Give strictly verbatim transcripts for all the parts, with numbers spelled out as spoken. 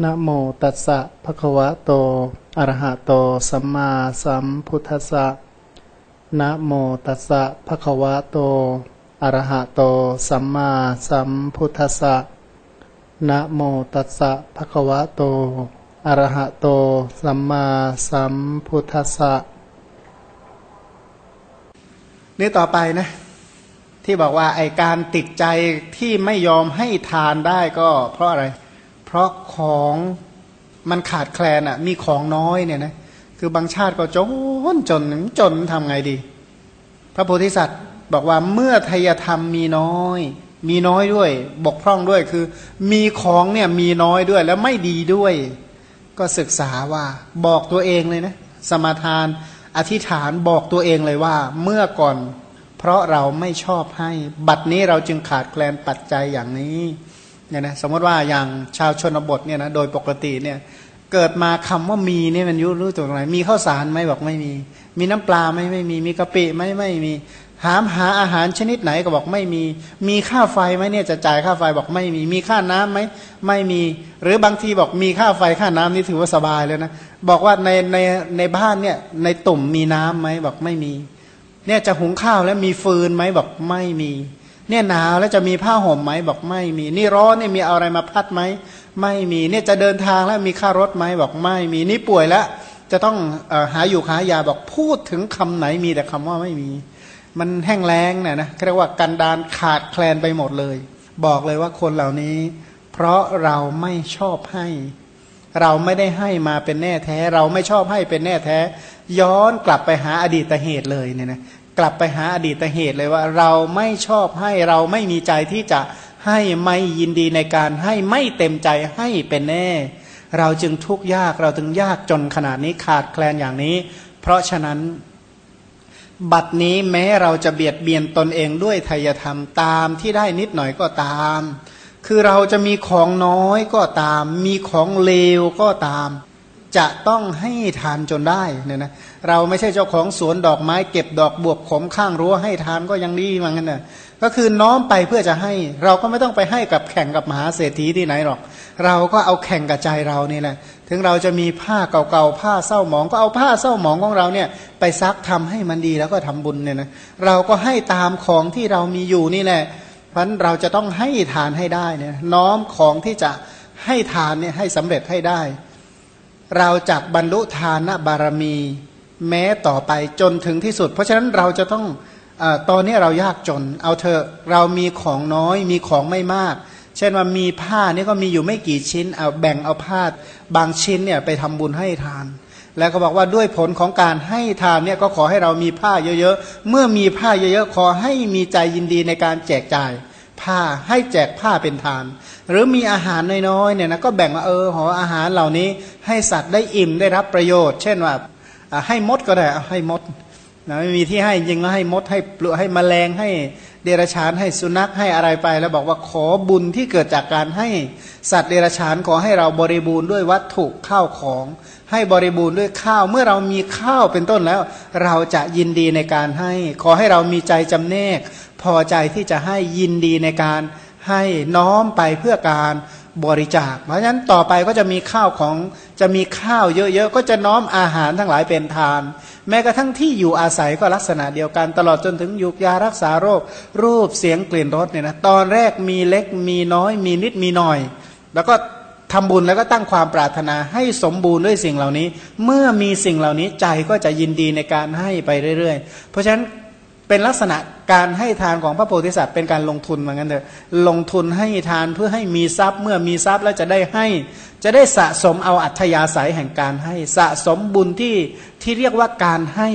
นะโมตัสสะภะคะวะโตอะระหะโตสัมมาสัมพุทธัสสะนะโมตัสสะภะคะวะโตอะระหะโตสัมมาสัมพุทธัสสะนะโมตัสสะภะคะวะโตอะระหะโตสัมมาสัมพุทธัสสะนี่ต่อไปนะที่บอกว่าไอการติดใจที่ไม่ยอมให้ทานได้ก็เพราะอะไรเพราะของมันขาดแคลนอ่ะมีของน้อยเนี่ยนะคือบางชาติก็จนจนจนทำไงดีพระโพธิสัตว์บอกว่าเมื่อไทยธรรมมีน้อยมีน้อยด้วยบกพร่องด้วยคือมีของเนี่ยมีน้อยด้วยแล้วไม่ดีด้วยก็ศึกษาว่าบอกตัวเองเลยนะสมาทานอธิษฐานบอกตัวเองเลยว่าเมื่อก่อนเพราะเราไม่ชอบให้บัดนี้เราจึงขาดแคลนปัจจัยอย่างนี้เนี่ยนะสมมติว่าอย่างชาวชนบทเนี่ยนะโดยปกติเนี่ยเกิดมาคำว่ามีเนี่ยมันรู้ตัวอะไรมีข้าวสารไหมบอกไม่มีมีน้ำปลาไหมไม่มีมีกะปิไหมไม่มีถามหาอาหารชนิดไหนก็บอกไม่มีมีค่าไฟไหมเนี่ยจะจ่ายค่าไฟบอกไม่มีมีค่าน้ำไหมไม่มีหรือบางทีบอกมีค่าไฟค่าน้ำนี่ถือว่าสบายเลยนะบอกว่าในในในบ้านเนี่ยในตุ่มมีน้ำไหมบอกไม่มีเนี่ยจะหุงข้าวแล้วมีฟืนไหมบอกไม่มีเนี่ยหนาวแล้วจะมีผ้าห่มไหมบอกไม่มีนี่ร้อนเนี่ยมีอะไรมาพัดไหมไม่มีเนี่ยจะเดินทางแล้วมีค่ารถไหมบอกไม่มีนี่ป่วยแล้วจะต้องหาอยู่หายาบอกพูดถึงคำไหนมีแต่คำว่าไม่มีมันแห้งแล้งเนี่ยนะเรียกว่ากันดารขาดแคลนไปหมดเลยบอกเลยว่าคนเหล่านี้เพราะเราไม่ชอบให้เราไม่ได้ให้มาเป็นแน่แท้เราไม่ชอบให้เป็นแน่แท้ย้อนกลับไปหาอดีตเหตุเลยเนี่ยนะกลับไปหาอดีตเหตุเลยว่าเราไม่ชอบให้เราไม่มีใจที่จะให้ไม่ยินดีในการให้ไม่เต็มใจให้เป็นแน่เราจึงทุกข์ยากเราถึงยากจนขนาดนี้ขาดแคลนอย่างนี้เพราะฉะนั้นบัดนี้แม้เราจะเบียดเบียนตนเองด้วยไทยธรรมตามที่ได้นิดหน่อยก็ตามคือเราจะมีของน้อยก็ตามมีของเลวก็ตามจะต้องให้ทานจนได้เนี่ยนะเราไม่ใช่เจ้าของสวนดอกไม้เก็บดอกบวบขมข้างรั้วให้ทานก็ยังดีเหมือนกันน่ะก็คือน้อมไปเพื่อจะให้เราก็ไม่ต้องไปให้กับแข่งกับมหาเศรษฐีที่ไหนหรอกเราก็เอาแข่งกับใจเรานี่แหละถึงเราจะมีผ้าเก่าๆผ้าเศร้าหมองก็เอาผ้าเศร้าหมองของเราเนี่ยไปซักทำให้มันดีแล้วก็ทำบุญเนี่ยนะเราก็ให้ตามของที่เรามีอยู่นี่แหละเพราะนั้นเราจะต้องให้ทานให้ได้เนี่ยน้อมของที่จะให้ทานเนี่ยให้สำเร็จให้ได้เราจักบรรลุทานบารมีแม้ต่อไปจนถึงที่สุดเพราะฉะนั้นเราจะต้องเอ่อตอนนี้เรายากจนเอาเถอะเรามีของน้อยมีของไม่มากเช่นว่ามีผ้านี่ก็มีอยู่ไม่กี่ชิ้นเอาแบ่งเอาผ้าบางชิ้นเนี่ยไปทำบุญให้ทานแล้วก็บอกว่าด้วยผลของการให้ทานเนี่ยก็ขอให้เรามีผ้าเยอะๆเมื่อมีผ้าเยอะๆขอให้มีใจยินดีในการแจกจ่ายผ้าให้แจกผ้าเป็นทานหรือมีอาหารน้อยๆเนี่ยนะก็แบ่งว่าเออขออาหารเหล่านี้ให้สัตว์ได้อิ่มได้รับประโยชน์เช่นว่าให้มดก็ได้ให้มดนะไม่มีที่ให้ยิงก็ให้มดให้ปลวกให้แมลงให้เดรัจฉานให้สุนัขให้อะไรไปแล้วบอกว่าขอบุญที่เกิดจากการให้สัตว์เดรัจฉานขอให้เราบริบูรณ์ด้วยวัตถุข้าวของให้บริบูรณ์ด้วยข้าวเมื่อเรามีข้าวเป็นต้นแล้วเราจะยินดีในการให้ขอให้เรามีใจจำแนกพอใจที่จะให้ยินดีในการให้น้อมไปเพื่อการบริจาคเพราะฉะนั้นต่อไปก็จะมีข้าวของจะมีข้าวเยอะๆก็จะน้อมอาหารทั้งหลายเป็นทานแม้กระทั่งที่อยู่อาศัยก็ลักษณะเดียวกันตลอดจนถึงยุกยารักษาโรครูปเสียงกลิ่นรสเนี่ยนะตอนแรกมีเล็กมีน้อยมีนิดมีหน่อยแล้วก็ทำบุญแล้วก็ตั้งความปรารถนาให้สมบูรณ์ด้วยสิ่งเหล่านี้เมื่อมีสิ่งเหล่านี้ใจก็จะยินดีในการให้ไปเรื่อยๆเพราะฉะนั้นเป็นลักษณะการให้ทานของพระโพธิสัตว์เป็นการลงทุนเหมือนกันเถอะลงทุนให้ทานเพื่อให้มีทรัพย์เมื่อมีทรัพย์แล้วจะได้ให้จะได้สะสมเอาอัธยาศัยแห่งการให้สะสมบุญที่ที่เรียกว่าการให้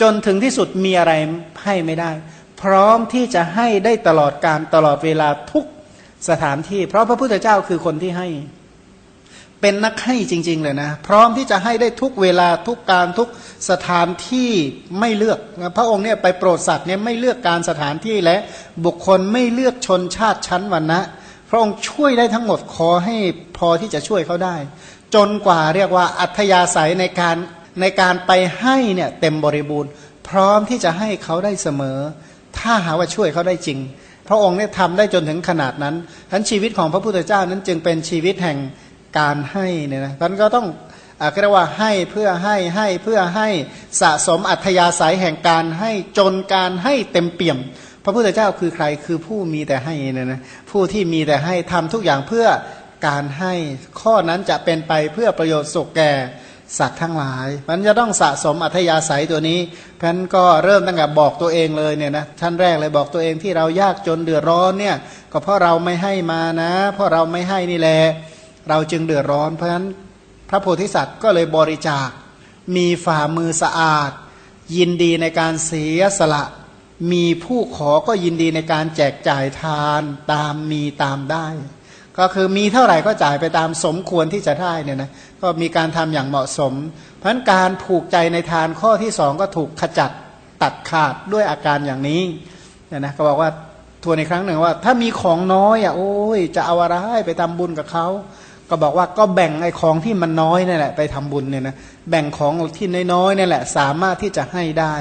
จนถึงที่สุดมีอะไรให้ไม่ได้พร้อมที่จะให้ได้ตลอดการตลอดเวลาทุกสถานที่เพราะพระพุทธเจ้าคือคนที่ให้เป็นนักให้จริงๆเลยนะพร้อมที่จะให้ได้ทุกเวลาทุกการทุกสถานที่ไม่เลือกพระองค์เนี่ยไปโปรดสัตว์เนี่ยไม่เลือกการสถานที่และบุคคลไม่เลือกชนชาติชั้นวรรณะพระองค์ช่วยได้ทั้งหมดขอให้พอที่จะช่วยเขาได้จนกว่าเรียกว่าอัธยาศัยในการในการไปให้เนี่ยเต็มบริบูรณ์พร้อมที่จะให้เขาได้เสมอถ้าหาว่าช่วยเขาได้จริงพระองค์เนี่ยทำได้จนถึงขนาดนั้นทั้งชีวิตของพระพุทธเจ้านั้นจึงเป็นชีวิตแห่ง การให้เนี่ยนะท่านก็ต้องก็เรียกว่าให้เพื่อให้ให้เพื่อให้สะสมอัธยาศัยแห่งการให้จนการให้เต็มเปี่ยมพระพุทธเจ้าคือใครคือผู้มีแต่ให้เนี่ยนะผู้ที่มีแต่ให้ทำทุกอย่างเพื่อการให้ข้อนั้นจะเป็นไปเพื่อประโยชน์สุขแก่สัตว์ทั้งหลายมันจะต้องสะสมอัธยาศัยตัวนี้เพราะฉะนั้นก็เริ่มตั้งแต่บอกตัวเองเลยเนี่ยนะชั้นแรกเลยบอกตัวเองที่เรายากจนเดือดร้อนเนี่ยก็เพราะเราไม่ให้มานะเพราะเราไม่ให้นี่แหละเราจึงเดือดร้อนเพราะฉะนั้นพระโพธิสัตว์ก็เลยบริจาคมีฝ่ามือสะอาดยินดีในการเสียสละมีผู้ขอก็ยินดีในการแจกจ่ายทานตามมีตามได้ก็คือมีเท่าไหร่ก็จ่ายไปตามสมควรที่จะได้เนี่ยนะก็มีการทำอย่างเหมาะสมเพราะฉะนั้นการผูกใจในทานข้อที่สองก็ถูกขจัดตัดขาดด้วยอาการอย่างนี้เนี่ยนะก็บอกว่าทวนอีกครั้งหนึ่งว่าถ้ามีของน้อยอ่ะโอ้ยจะเอาอะไรไปทำบุญกับเขาก็บอกว่าก็แบ่งไอ้ของที่มันน้อยนี่แหละไปทำบุญเนี่ยนะแบ่งของที่น้อยๆนี่แหละสามารถที่จะให้ได้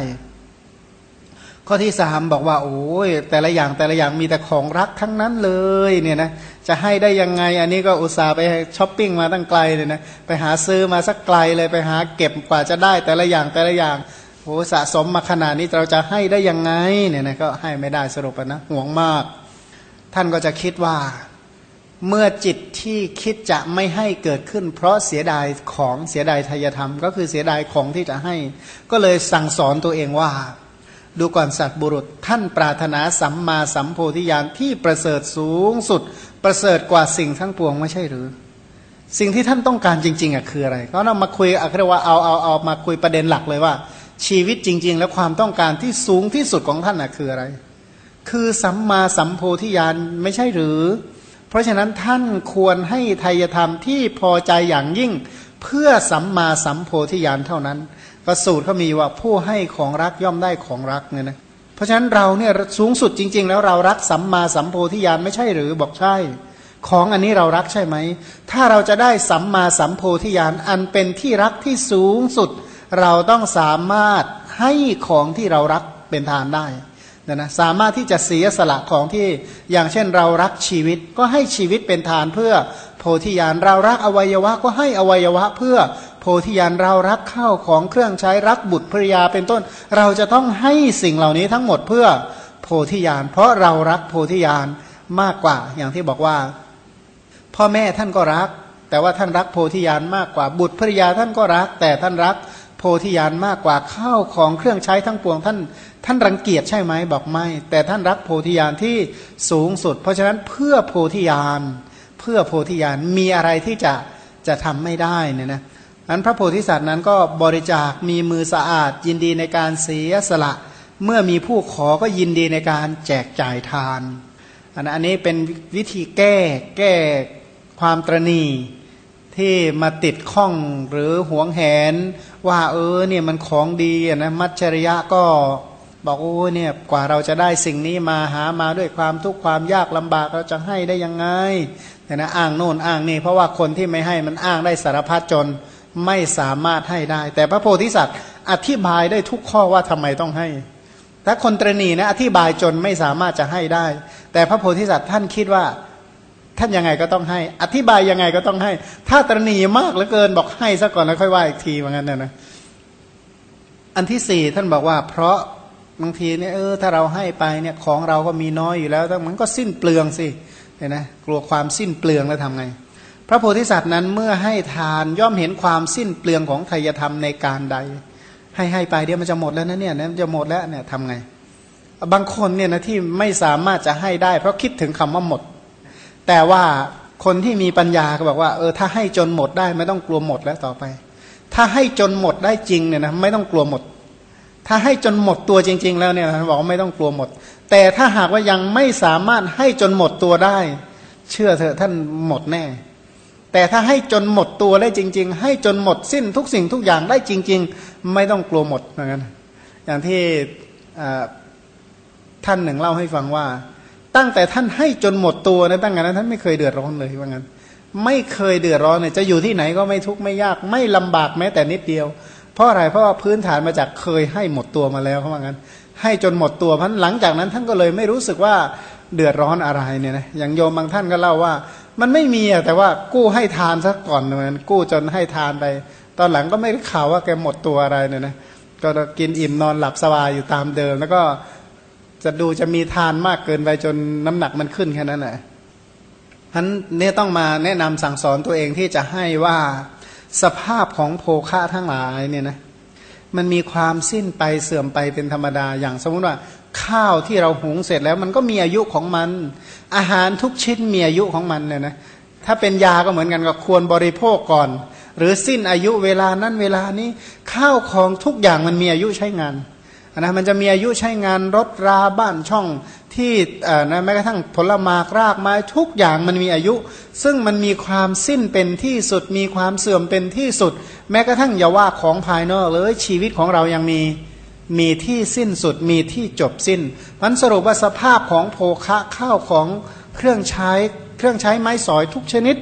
ข้อที่สามบอกว่าโอ้ยแต่ละอย่างแต่ละอย่างมีแต่ของรักทั้งนั้นเลยเนี่ยนะจะให้ได้ยังไงอันนี้ก็อุตส่าห์ไปช้อปปิ้งมาตั้งไกลเลยนะไปหาซื้อมาสักไกลเลยไปหาเก็บกว่าจะได้แต่ละอย่างแต่ละอย่างโอ้สะสมมาขนาดนี้เราจะให้ได้ยังไงเนี่ยนะก็ให้ไม่ได้สรุปนะห่วงมากท่านก็จะคิดว่าเมื่อจิตที่คิดจะไม่ให้เกิดขึ้นเพราะเสียดายของเสียดายทายธรรมก็คือเสียดายของที่จะให้ก็เลยสั่งสอนตัวเองว่าดูก่อนสัตว์บุรุษท่านปรารถนาสัมมาสัมโพธิญาณที่ประเสริฐสูงสุดประเสริฐกว่าสิ่งทั้งปวงไม่ใช่หรือสิ่งที่ท่านต้องการจริงๆอ่ะคืออะไรก็เรามาคุยอ่ะเรียกว่าเอาเอาเอามาคุยประเด็นหลักเลยว่าชีวิตจริงๆแล้วความต้องการที่สูงที่สุดของท่านอ่ะคืออะไรคือสัมมาสัมโพธิญาณไม่ใช่หรือเพราะฉะนั้นท่านควรให้ไทยธรรมที่พอใจอย่างยิ่งเพื่อสัมมาสัมโพธิญาณเท่านั้นก็สูตรเขามีว่าผู้ให้ของรักย่อมได้ของรักเนี่ยนะเพราะฉะนั้นเราเนี่ยสูงสุดจริงๆแล้วเรารักสัมมาสัมโพธิญาณไม่ใช่หรือบอกใช่ของอันนี้เรารักใช่ไหมถ้าเราจะได้สัมมาสัมโพธิญาณอันเป็นที่รักที่สูงสุดเราต้องสามารถให้ของที่เรารักเป็นทานได้นะนะสามารถที่จะเสียสละของที่อย่างเช่นเรารักชีวิตก็ให้ชีวิตเป็นทานเพื่อโพธิญาณเรารักอวัยวะก็ให้อวัยวะเพื่อโพธิญาณเรารักข้าวของเครื่องใช้รักบุตรภริยาเป็นต้นเราจะต้องให้สิ่งเหล่านี้ทั้งหมดเพื่อโพธิญาณเพราะเรารักโพธิญาณมากกว่าอย่างที่บอกว่าพ่อแม่ท่านก็รักแต่ว่าท่านรักโพธิญาณมากกว่าบุตรภริยาท่านก็รักแต่ท่านรักโพธิญาณมากกว่าข้าวของเครื่องใช้ทั้งปวงท่านท่านรังเกียจใช่ไหมบอกไม่แต่ท่านรักโพธิญาณที่สูงสุดเพราะฉะนั้นเพื่อโพธิญาณเพื่อโพธิญาณมีอะไรที่จะจะทำไม่ได้เนี่ยนะนั้นพระโพธิสัตว์นั้นก็บริจาคมีมือสะอาดยินดีในการเสียสละเมื่อมีผู้ขอก็ยินดีในการแจกจ่ายทานอันนี้เป็นวิธีแก้แก้ความตระหนี่ที่มาติดข้องหรือหวงแหนว่าเออเนี่ยมันของดีนะมัจฉริยะก็บอกโอ้เนี่ยกว่าเราจะได้สิ่งนี้มาหามาด้วยความทุกข์ความยากลำบากเราจะให้ได้ยังไงแต่นะอ้างโน่นอ้างนี่เพราะว่าคนที่ไม่ให้มันอ้างได้สารพัดจนไม่สามารถให้ได้แต่พระโพธิสัตว์อธิบายได้ทุกข้อว่าทำไมต้องให้ถ้าคนตระหนี่นะอธิบายจนไม่สามารถจะให้ได้แต่พระโพธิสัตว์ท่านคิดว่าท่านยังไงก็ต้องให้อธิบายยังไงก็ต้องให้ถ้าตระหนี่มากเหลือเกินบอกให้ซะก่อนแล้วค่อยว่าอีกทีว่างั้นนะนะอันที่สี่ท่านบอกว่าเพราะบางทีเนี่ยเออถ้าเราให้ไปเนี่ยของเราก็มีน้อยอยู่แล้วมันก็สิ้นเปลืองสิเห็นไหมกลัวความสิ้นเปลืองแล้วทำไงพระโพธิสัตว์นั้นเมื่อให้ทานย่อมเห็นความสิ้นเปลืองของไตรยธรรมในการใดให้ให้ไปเดี๋ยวมันจะหมดแล้วนะเนี่ยมันจะหมดแล้วเนี่ยทำไงบางคนเนี่ยนะที่ไม่สามารถจะให้ได้เพราะคิดถึงคำว่าหมดแต่ว่าคนที่มีปัญญาก็บอกว่าเออถ้าให้จนหมดได้ไม่ต้องกลัวหมดแล้วต่อไปถ้าให้จนหมดได้จริงเนี่ยนะไม่ต้องกลัวหมดถ้าให้จนหมดตัวจริงๆแล้วเนี่ยนะบอกว่าไม่ต้องกลัวหมดแต่ถ้าหากว่ายังไม่สามารถให้จนหมดตัวได้เชื่อเถอะท่านหมดแน่แต่ถ้าให้จนหมดตัวได้จริงๆให้จนหมดสิ้นทุกสิ่งทุกอย่างได้จริงๆไม่ต้องกลัวหมดเหมือนกันอย่างที่ท่านหนึ่งเล่าให้ฟังว่าตั้งแต่ท่านให้จนหมดตัวนะตั้งแต่นั้นท่านไม่เคยเดือดร้อนเลยว่างั้นไม่เคยเดือดร้อนเลยจะอยู่ที่ไหนก็ไม่ทุกข์ไม่ยากไม่ลำบากแม้แต่นิดเดียวเพราะอะไรเพราะว่าพื้นฐานมาจากเคยให้หมดตัวมาแล้วว่างั้นให้จนหมดตัวเพราะหลังจากนั้นท่านก็เลยไม่รู้สึกว่าเดือดร้อนอะไรเนี่ยนะอย่างโยมบางท่านก็เล่าว่า มันไม่มีอะแต่ว่ากู้ให้ทานซะก่อนนั้นกู้จนให้ทานไปตอนหลังก็ไม่ข่าวว่าแกหมดตัวอะไรเนี่ยนะก็กินอิ่มนอนหลับสบายอยู่ตามเดิมแล้วก็จะดูจะมีทานมากเกินไปจนน้ำหนักมันขึ้นแค่นั้นแหละฉะนั้นเนี่ยต้องมาแนะนำสั่งสอนตัวเองที่จะให้ว่าสภาพของโภคะทั้งหลายเนี่ยนะมันมีความสิ้นไปเสื่อมไปเป็นธรรมดาอย่างสมมติว่าข้าวที่เราหุงเสร็จแล้วมันก็มีอายุของมันอาหารทุกชิ้นมีอายุของมันเนี่ยนะถ้าเป็นยาก็เหมือนกันก็ควรบริโภคก่อนหรือสิ้นอายุเวลานั้นเวลานี้ข้าวของทุกอย่างมันมีอายุใช้งานนะมันจะมีอายุใช้งานรถราบ้านช่องที่นะแม้กระทั่งผลไม้รากไม้ทุกอย่างมันมีอายุซึ่งมันมีความสิ้นเป็นที่สุดมีความเสื่อมเป็นที่สุดแม้กระทั่งอย่าว่าของภายนอกเลยชีวิตของเรายังมีมีที่สิ้นสุดมีที่จบสิ้นมันสรุปว่าสภาพของโภคะข้าวของเครื่องใช้เครื่องใช้ไม้สอยทุกชนิด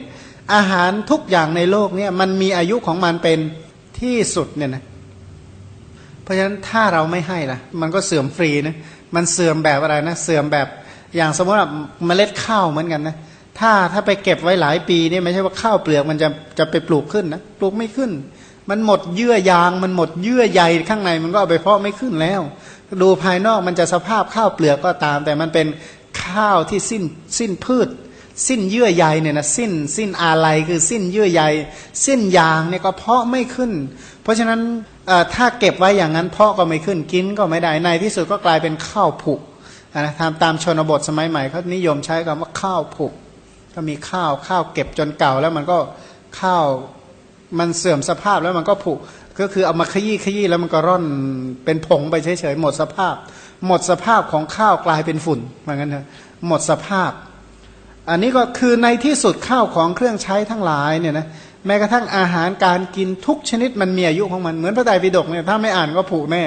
อาหารทุกอย่างในโลกเนี่ยมันมีอายุของมันเป็นที่สุดเนี่ยนะเพราะฉะนั้นถ้าเราไม่ให้ล่ะมันก็เสื่อมฟรีนะมันเสื่อมแบบอะไรนะเสื่อมแบบอย่างสมมติว่าเมล็ดข้าวเหมือนกันนะถ้าถ้าไปเก็บไว้หลายปีเนี่ยไม่ใช่ว่าข้าวเปลือกมันจะจะไปปลูกขึ้นนะปลูกไม่ขึ้นมันหมดเยื่อยางมันหมดเยื่อใยข้างในมันก็เอาไปเพาะไม่ขึ้นแล้วดูภายนอกมันจะสภาพข้าวเปลือกก็ตามแต่มันเป็นข้าวที่สิ้นสิ้นพืชสิ้นเยื่อใยเนี่ยนะสิ้นสิ้นอาลัยคือสิ้นเยื่อใยสิ้นยางเนี่ยก็เพาะไม่ขึ้นเพราะฉะนั้นถ้าเก็บไว้อย่างนั้นเพาะก็ไม่ขึ้นกินก็ไม่ได้ในที่สุดก็กลายเป็นข้าวผุนะตามตามชนบทสมัยใหม่เขานิยมใช้คำว่าข้าวผุก็มีข้าวข้าวเก็บจนเก่าแล้วมันก็ข้าวมันเสื่อมสภาพแล้วมันก็ผุก็คือเอามาขยี้ขยี้แล้วมันก็ร่อนเป็นผงไปเฉยๆหมดสภาพหมดสภาพของข้าวกลายเป็นฝุ่นเหมือนกันเถอะหมดสภาพอันนี้ก็คือในที่สุดข้าวของเครื่องใช้ทั้งหลายเนี่ยนะแม้กระทั่งอาหารการกินทุกชนิดมันมีอายุของมันเหมือนพระไตรปิฎกเนี่ยถ้าไม่อ่านก็ผุแน่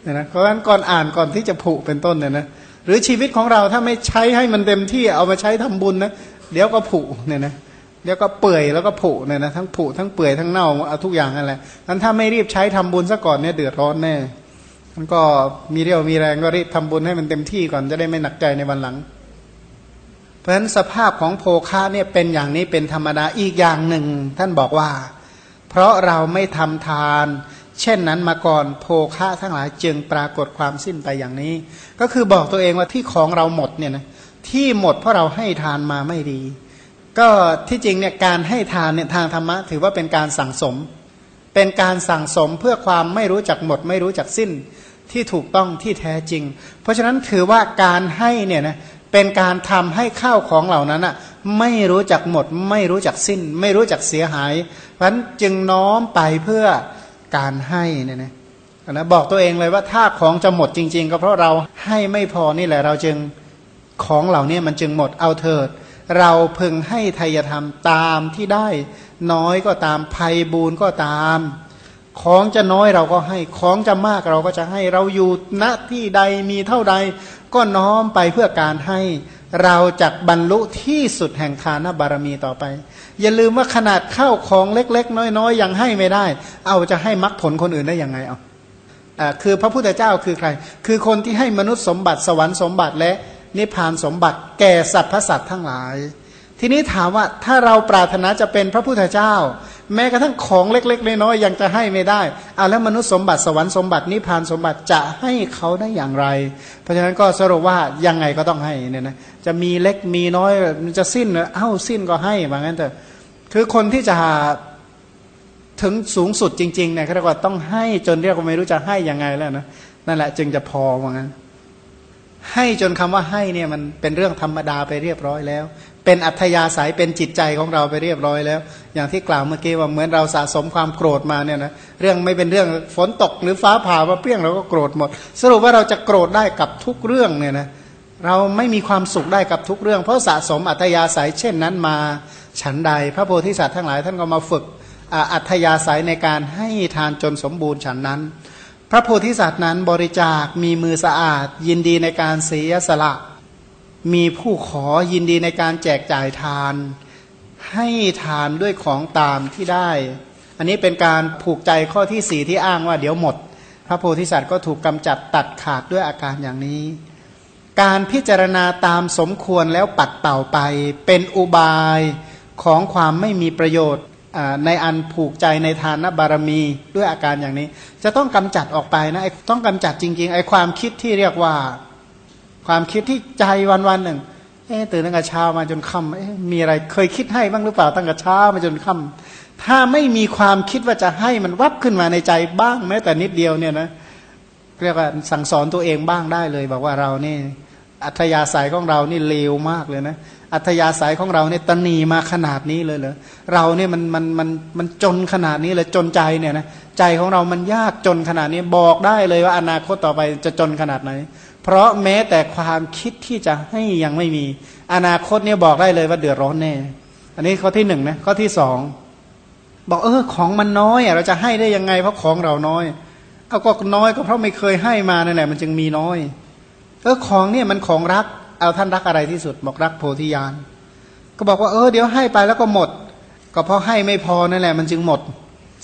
เนี่ยนะเพราะฉะนั้นก่อนอ่านก่อนที่จะผุเป็นต้นเนี่ยนะหรือชีวิตของเราถ้าไม่ใช้ให้มันเต็มที่เอามาใช้ทำบุญนะเดี๋ยวก็ผุเนี่ยนะเดี๋ยวก็เปื่อยแล้วก็ผุเนี่ยนะทั้งผุทั้งเปื่อยทั้งเน่าเอาทุกอย่างนั่นแหละงั้นถ้าไม่รีบใช้ทำบุญซะก่อนเนี่ยเดือดร้อนแน่มันก็มีเรี่ยวมีแรงก็รีบทำบุญให้มันเต็มที่ก่อนจะได้ไม่หนักใจในวันหลังเพราะฉะนั้นสภาพของโภคะเนี่ยเป็นอย่างนี้เป็นธรรมดาอีกอย่างหนึ่งท่านบอกว่าเพราะเราไม่ทำทานเช่นนั้นมาก่อนโภคะทั้งหลายจึงปรากฏความสิ้นไปอย่างนี้ก็คือบอกตัวเองว่าที่ของเราหมดเนี่ยนะที่หมดเพราะเราให้ทานมาไม่ดีก็ที่จริงเนี่ยการให้ทานเนี่ยทางธรรมะถือว่าเป็นการสั่งสมเป็นการสั่งสมเพื่อความไม่รู้จักหมดไม่รู้จักสิ้นที่ถูกต้องที่แท้จริงเพราะฉะนั้นถือว่าการให้เนี่ยนะเป็นการทำให้ข้าวของเหล่านั้นอ่ะไม่รู้จักหมดไม่รู้จักสิ้นไม่รู้จักเสียหายเพราะฉะนั้นจึงน้อมไปเพื่อการให้เนี่ยนะนะบอกตัวเองเลยว่าถ้าของจะหมดจริงๆก็เพราะเราให้ไม่พอนี่แหละเราจึงของเหล่านี้มันจึงหมดเอาเถิดเราพึงให้ไทยธรรมตามที่ได้น้อยก็ตามไพบูลย์ก็ตามของจะน้อยเราก็ให้ของจะมากเราก็จะให้เราอยู่ณที่ใดมีเท่าใดก็น้อมไปเพื่อการให้เราจักบรรลุที่สุดแห่งทานบารมีต่อไปอย่าลืมว่าขนาดข้าวของเล็กๆน้อยๆยังให้ไม่ได้เอาจะให้มรรคผลคนอื่นได้ยังไงเอาอ่าคือพระพุทธเจ้าคือใครคือคนที่ให้มนุษย์สมบัติสวรรค์สมบัติและนิพพานสมบัติแก่สรรพสัตว์ทั้งหลายทีนี้ถามว่าถ้าเราปรารถนาจะเป็นพระพุทธเจ้าแม้กระทั่งของเล็กๆน้อยๆยังจะให้ไม่ได้เอาแล้วมนุษย์สมบัติสวรรค์สมบัตินิพพานสมบัติจะให้เขาได้อย่างไรเพราะฉะนั้นก็สรุปว่ายังไงก็ต้องให้เนี่ยนะจะมีเล็กมีน้อยจะสิ้นเอ้าสิ้นก็ให้ว่างั้นเถอะคือคนที่จะถึงสูงสุดจริงๆเนี่ยเขาเรียกว่าต้องให้จนเรียกว่าไม่รู้จะให้ยังไงแล้วนะนั่นแหละจึงจะพอว่างั้นให้จนคำว่าให้เนี่ยมันเป็นเรื่องธรรมดาไปเรียบร้อยแล้วเป็นอัธยาศัยเป็นจิตใจของเราไปเรียบร้อยแล้วอย่างที่กล่าวเมื่อกี้ว่าเหมือนเราสะสมความโกรธมาเนี่ยนะเรื่องไม่เป็นเรื่องฝนตกหรือฟ้าผ่ามาเปรี้ยงเราก็โกรธหมดสรุปว่าเราจะโกรธได้กับทุกเรื่องเนี่ยนะเราไม่มีความสุขได้กับทุกเรื่องเพราะสะสมอัธยาศัยเช่นนั้นมาฉันใดพระโพธิสัตว์ทั้งหลายท่านก็มาฝึกอัธยาศัยในการให้ทานจนสมบูรณ์ฉันนั้นพระโพธิสัตว์นั้นบริจาคมีมือสะอาดยินดีในการเสียสละมีผู้ขอยินดีในการแจกจ่ายทานให้ทานด้วยของตามที่ได้อันนี้เป็นการผูกใจข้อที่สี่ที่อ้างว่าเดี๋ยวหมดพระโพธิสัตว์ก็ถูกกำจัดตัดขาดด้วยอาการอย่างนี้ การพิจารณาตามสมควรแล้วปัดเป่าไปเป็นอุบายของความไม่มีประโยชน์ในอันผูกใจในทานบารมีด้วยอาการอย่างนี้จะต้องกำจัดออกไปนะต้องกำจัดจริงๆไอ้ความคิดที่เรียกว่าความคิดที่ใจวันๆหนึ่งเอ๊ะตื่นตั้งแต่เช้ามาจนค่ำเอ๊ะมีอะไรเคยคิดให้บ้างหรือเปล่าตั้งแต่เช้ามาจนค่ำถ้าไม่มีความคิดว่าจะให้มันวับขึ้นมาในใจบ้างแม้แต่นิดเดียวเนี่ยนะเรียกว่าสั่งสอนตัวเองบ้างได้เลยบอกว่าเรานี่อัธยาศัยของเรานี่เลวมากเลยนะอัธยาศัยของเราเนี่ยตนีมาขนาดนี้เลยเหรอเราเนี่ยมันมันมันมันจนขนาดนี้เลยจนใจเนี่ยนะใจของเรามันยากจนขนาดนี้บอกได้เลยว่าอนาคตต่อไปจะจนขนาดไหนเพราะแม้แต่ความคิดที่จะให้ยังไม่มีอนาคตเนี่ยบอกได้เลยว่าเดือดร้อนแน่อันนี้ข้อที่หนึ่งนะข้อที่สองบอกเออของมันน้อยเราจะให้ได้ยังไงเพราะของเราน้อยเอาก็น้อยก็เพราะไม่เคยให้มานั่นแหละมันจึงมีน้อยเออของเนี่ยมันของรักเอาท่านรักอะไรที่สุดบอกรักโพธิญาณก็บอกว่าเออเดี๋ยวให้ไปแล้วก็หมดก็เพราะให้ไม่พอนั่นแหละมันจึงหมด